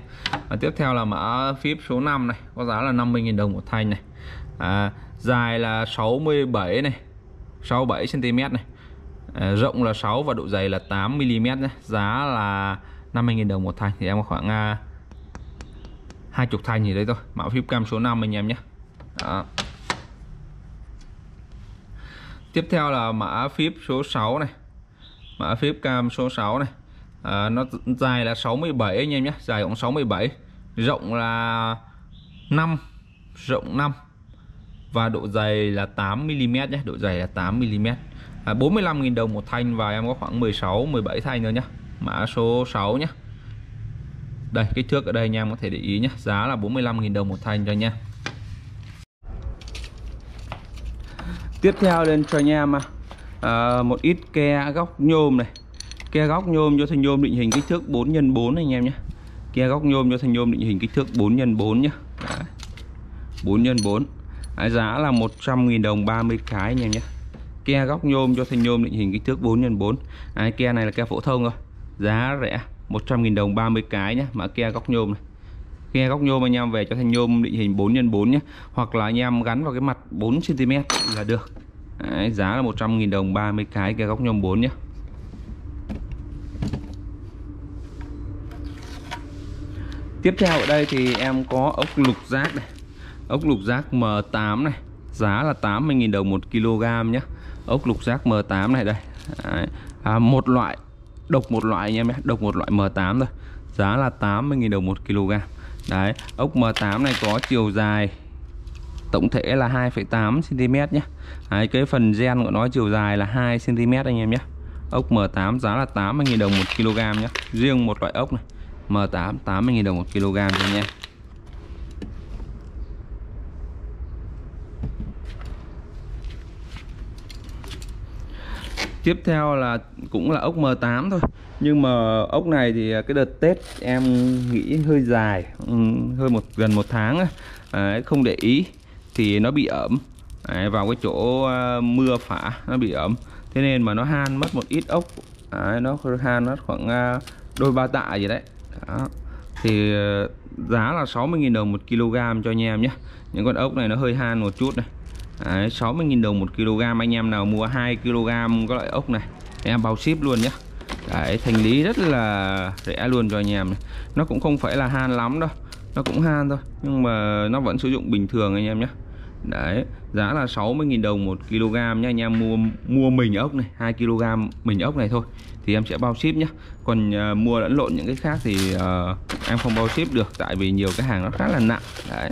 À, tiếp theo là mã phíp số năm này, có giá là năm mươi nghìn đồng một thanh này. À, dài là sáu mươi bảy này, sáu mươi bảy xăng ti mét này. À, rộng là sáu và độ dày là tám mi li mét nhé. Giá là năm mươi nghìn đồng một thanh thì em có khoảng à, hai mươi thanh gì đấy thôi. Mã phíp cam số năm anh em nhé. Đó. Tiếp theo là mã phíp số sáu này. Mã phíp cam số sáu này. À, nó dài là sáu mươi bảy anh em nhé, dài cũng sáu mươi bảy, rộng là năm rộng năm và độ dày là tám mi li mét nhé, độ dày là tám mi li mét. À, bốn mươi lăm nghìn đồng một thanh và em có khoảng mười sáu mười bảy thanh nữa nhé. Mã số sáu nhé. Đây, kích thước ở đây anh em có thể để ý nhé, giá là bốn mươi lăm nghìn đồng một thanh cho nha. Tiếp theo lên cho anh em à, một ít ke góc nhôm này. Ke góc nhôm cho thanh nhôm định hình kích thước bốn nhân bốn anh em nhé. Ke góc nhôm cho thanh nhôm định hình kích thước bốn nhân bốn nhé. Đấy. bốn nhân bốn. Đấy, giá là một trăm nghìn đồng ba mươi cái anh em nhé. Ke góc nhôm cho thanh nhôm định hình kích thước bốn nhân bốn. Đấy, ke này là ke phổ thông rồi. Giá rẻ một trăm nghìn đồng ba mươi cái nhé. Mã ke góc nhôm này. Ke góc nhôm anh em về cho thanh nhôm định hình bốn nhân bốn nhé. Hoặc là anh em gắn vào cái mặt bốn xăng ti mét là được. Đấy, giá là một trăm nghìn đồng ba mươi cái ke góc nhôm bốn nhé. Tiếp theo ở đây thì em có ốc lục giác này. Ốc lục giác M tám này. Giá là tám mươi nghìn đồng một ki lô gam nhé. Ốc lục giác M tám này đây. À, một loại độc một loại anh em nhé. Độc một loại M tám thôi. Giá là tám mươi nghìn đồng một ki lô gam. Đấy. Ốc M tám này có chiều dài tổng thể là hai phẩy tám xăng ti mét nhé. Đấy, cái phần gen của nó chiều dài là hai xăng ti mét anh em nhé. Ốc M tám giá là tám mươi nghìn đồng một ki lô gam nhé. Riêng một loại ốc này. M tám tám mươi nghìn đồng một ki lô gam thôi nha. Tiếp theo là cũng là ốc M tám thôi. Nhưng mà ốc này thì cái đợt Tết em nghĩ hơi dài, hơi một gần một tháng đấy, không để ý thì nó bị ẩm. Đấy, vào cái chỗ mưa phả nó bị ẩm. Thế nên mà nó han mất một ít ốc. Đấy, nó han mất khoảng đôi ba tạ gì đấy. Đó. Thì giá là sáu mươi nghìn đồng một ki lô gam cho anh em nhé. Những con ốc này nó hơi han một chút này. Đấy, sáu mươi nghìn đồng một ki lô gam. Anh em nào mua hai ki lô gam có loại ốc này em bao ship luôn nhé. Đấy, thành lý rất là rẻ luôn cho anh em này. Nó cũng không phải là han lắm đâu. Nó cũng han thôi. Nhưng mà nó vẫn sử dụng bình thường anh em nhé. Đấy, giá là sáu mươi nghìn đồng một ki lô gam nhé. Anh em mua mua mình ốc này, hai ki lô gam mình ốc này thôi thì em sẽ bao ship nhé. Còn uh, mua lẫn lộn những cái khác thì uh, em không bao ship được, tại vì nhiều cái hàng nó khá là nặng. Đấy.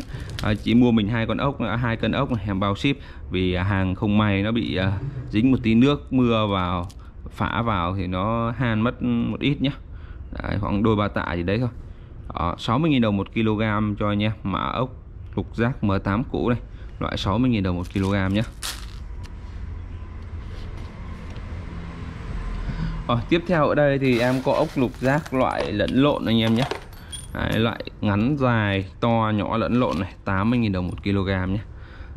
Uh, chỉ mua mình hai con ốc, hai cân ốc này em bao ship, vì hàng không may nó bị uh, dính một tí nước mưa vào, phả vào thì nó han mất một ít nhé. Đấy, khoảng đôi ba tạ gì đấy thôi. Đó, sáu mươi nghìn đồng một ki lô gam cho anh em. Mã ốc lục giác M tám cũ này, loại sáu mươi nghìn đồng một ki lô gam nhé. Rồi, tiếp theo ở đây thì em có ốc lục giác loại lẫn lộn anh em nhé. Đấy, loại ngắn dài to nhỏ lẫn lộn này, tám mươi nghìn đồng một ki lô gam nhé.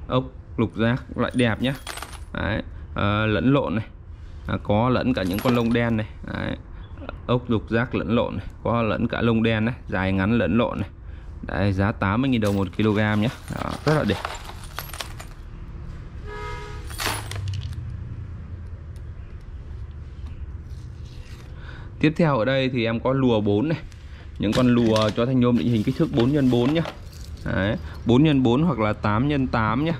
Ốc lục giác loại đẹp nhé. Đấy, à, lẫn lộn này, à, có lẫn cả những con lông đen này. Đấy, ốc lục giác lẫn lộn này, có lẫn cả lông đen này, dài ngắn lẫn lộn này. Đấy, giá tám mươi nghìn đồng một ki lô gam nhé. Đó, rất là đẹp. Tiếp theo ở đây thì em có lùa bốn này. Những con lùa cho thanh nhôm định hình kích thước bốn nhân bốn nhé. Đấy, bốn nhân bốn hoặc là tám nhân tám nhé.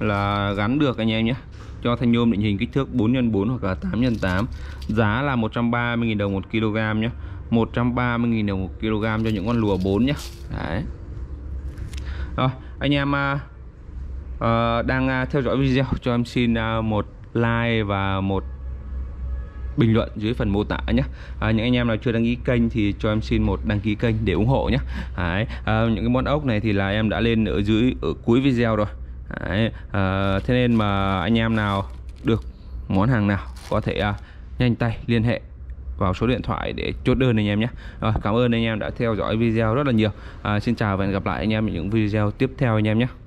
Là gắn được anh em nhé. Cho thanh nhôm định hình kích thước bốn nhân bốn hoặc là tám nhân tám. Giá là một trăm ba mươi nghìn đồng một ki lô gam nhé. một trăm ba mươi nghìn đồng một ki lô gam cho những con lùa bốn nhé. Đấy. Rồi, anh em à, à, đang à, theo dõi video cho em xin à, một like và một bình luận dưới phần mô tả nhé. À, những anh em nào chưa đăng ký kênh thì cho em xin một đăng ký kênh để ủng hộ nhé. Đấy. À, những cái món ốc này thì là em đã lên ở dưới ở cuối video rồi. Đấy. À, thế nên mà anh em nào được món hàng nào có thể à, nhanh tay liên hệ vào số điện thoại để chốt đơn anh em nhé. Rồi, cảm ơn anh em đã theo dõi video rất là nhiều. À, xin chào và hẹn gặp lại anh em ở những video tiếp theo anh em nhé.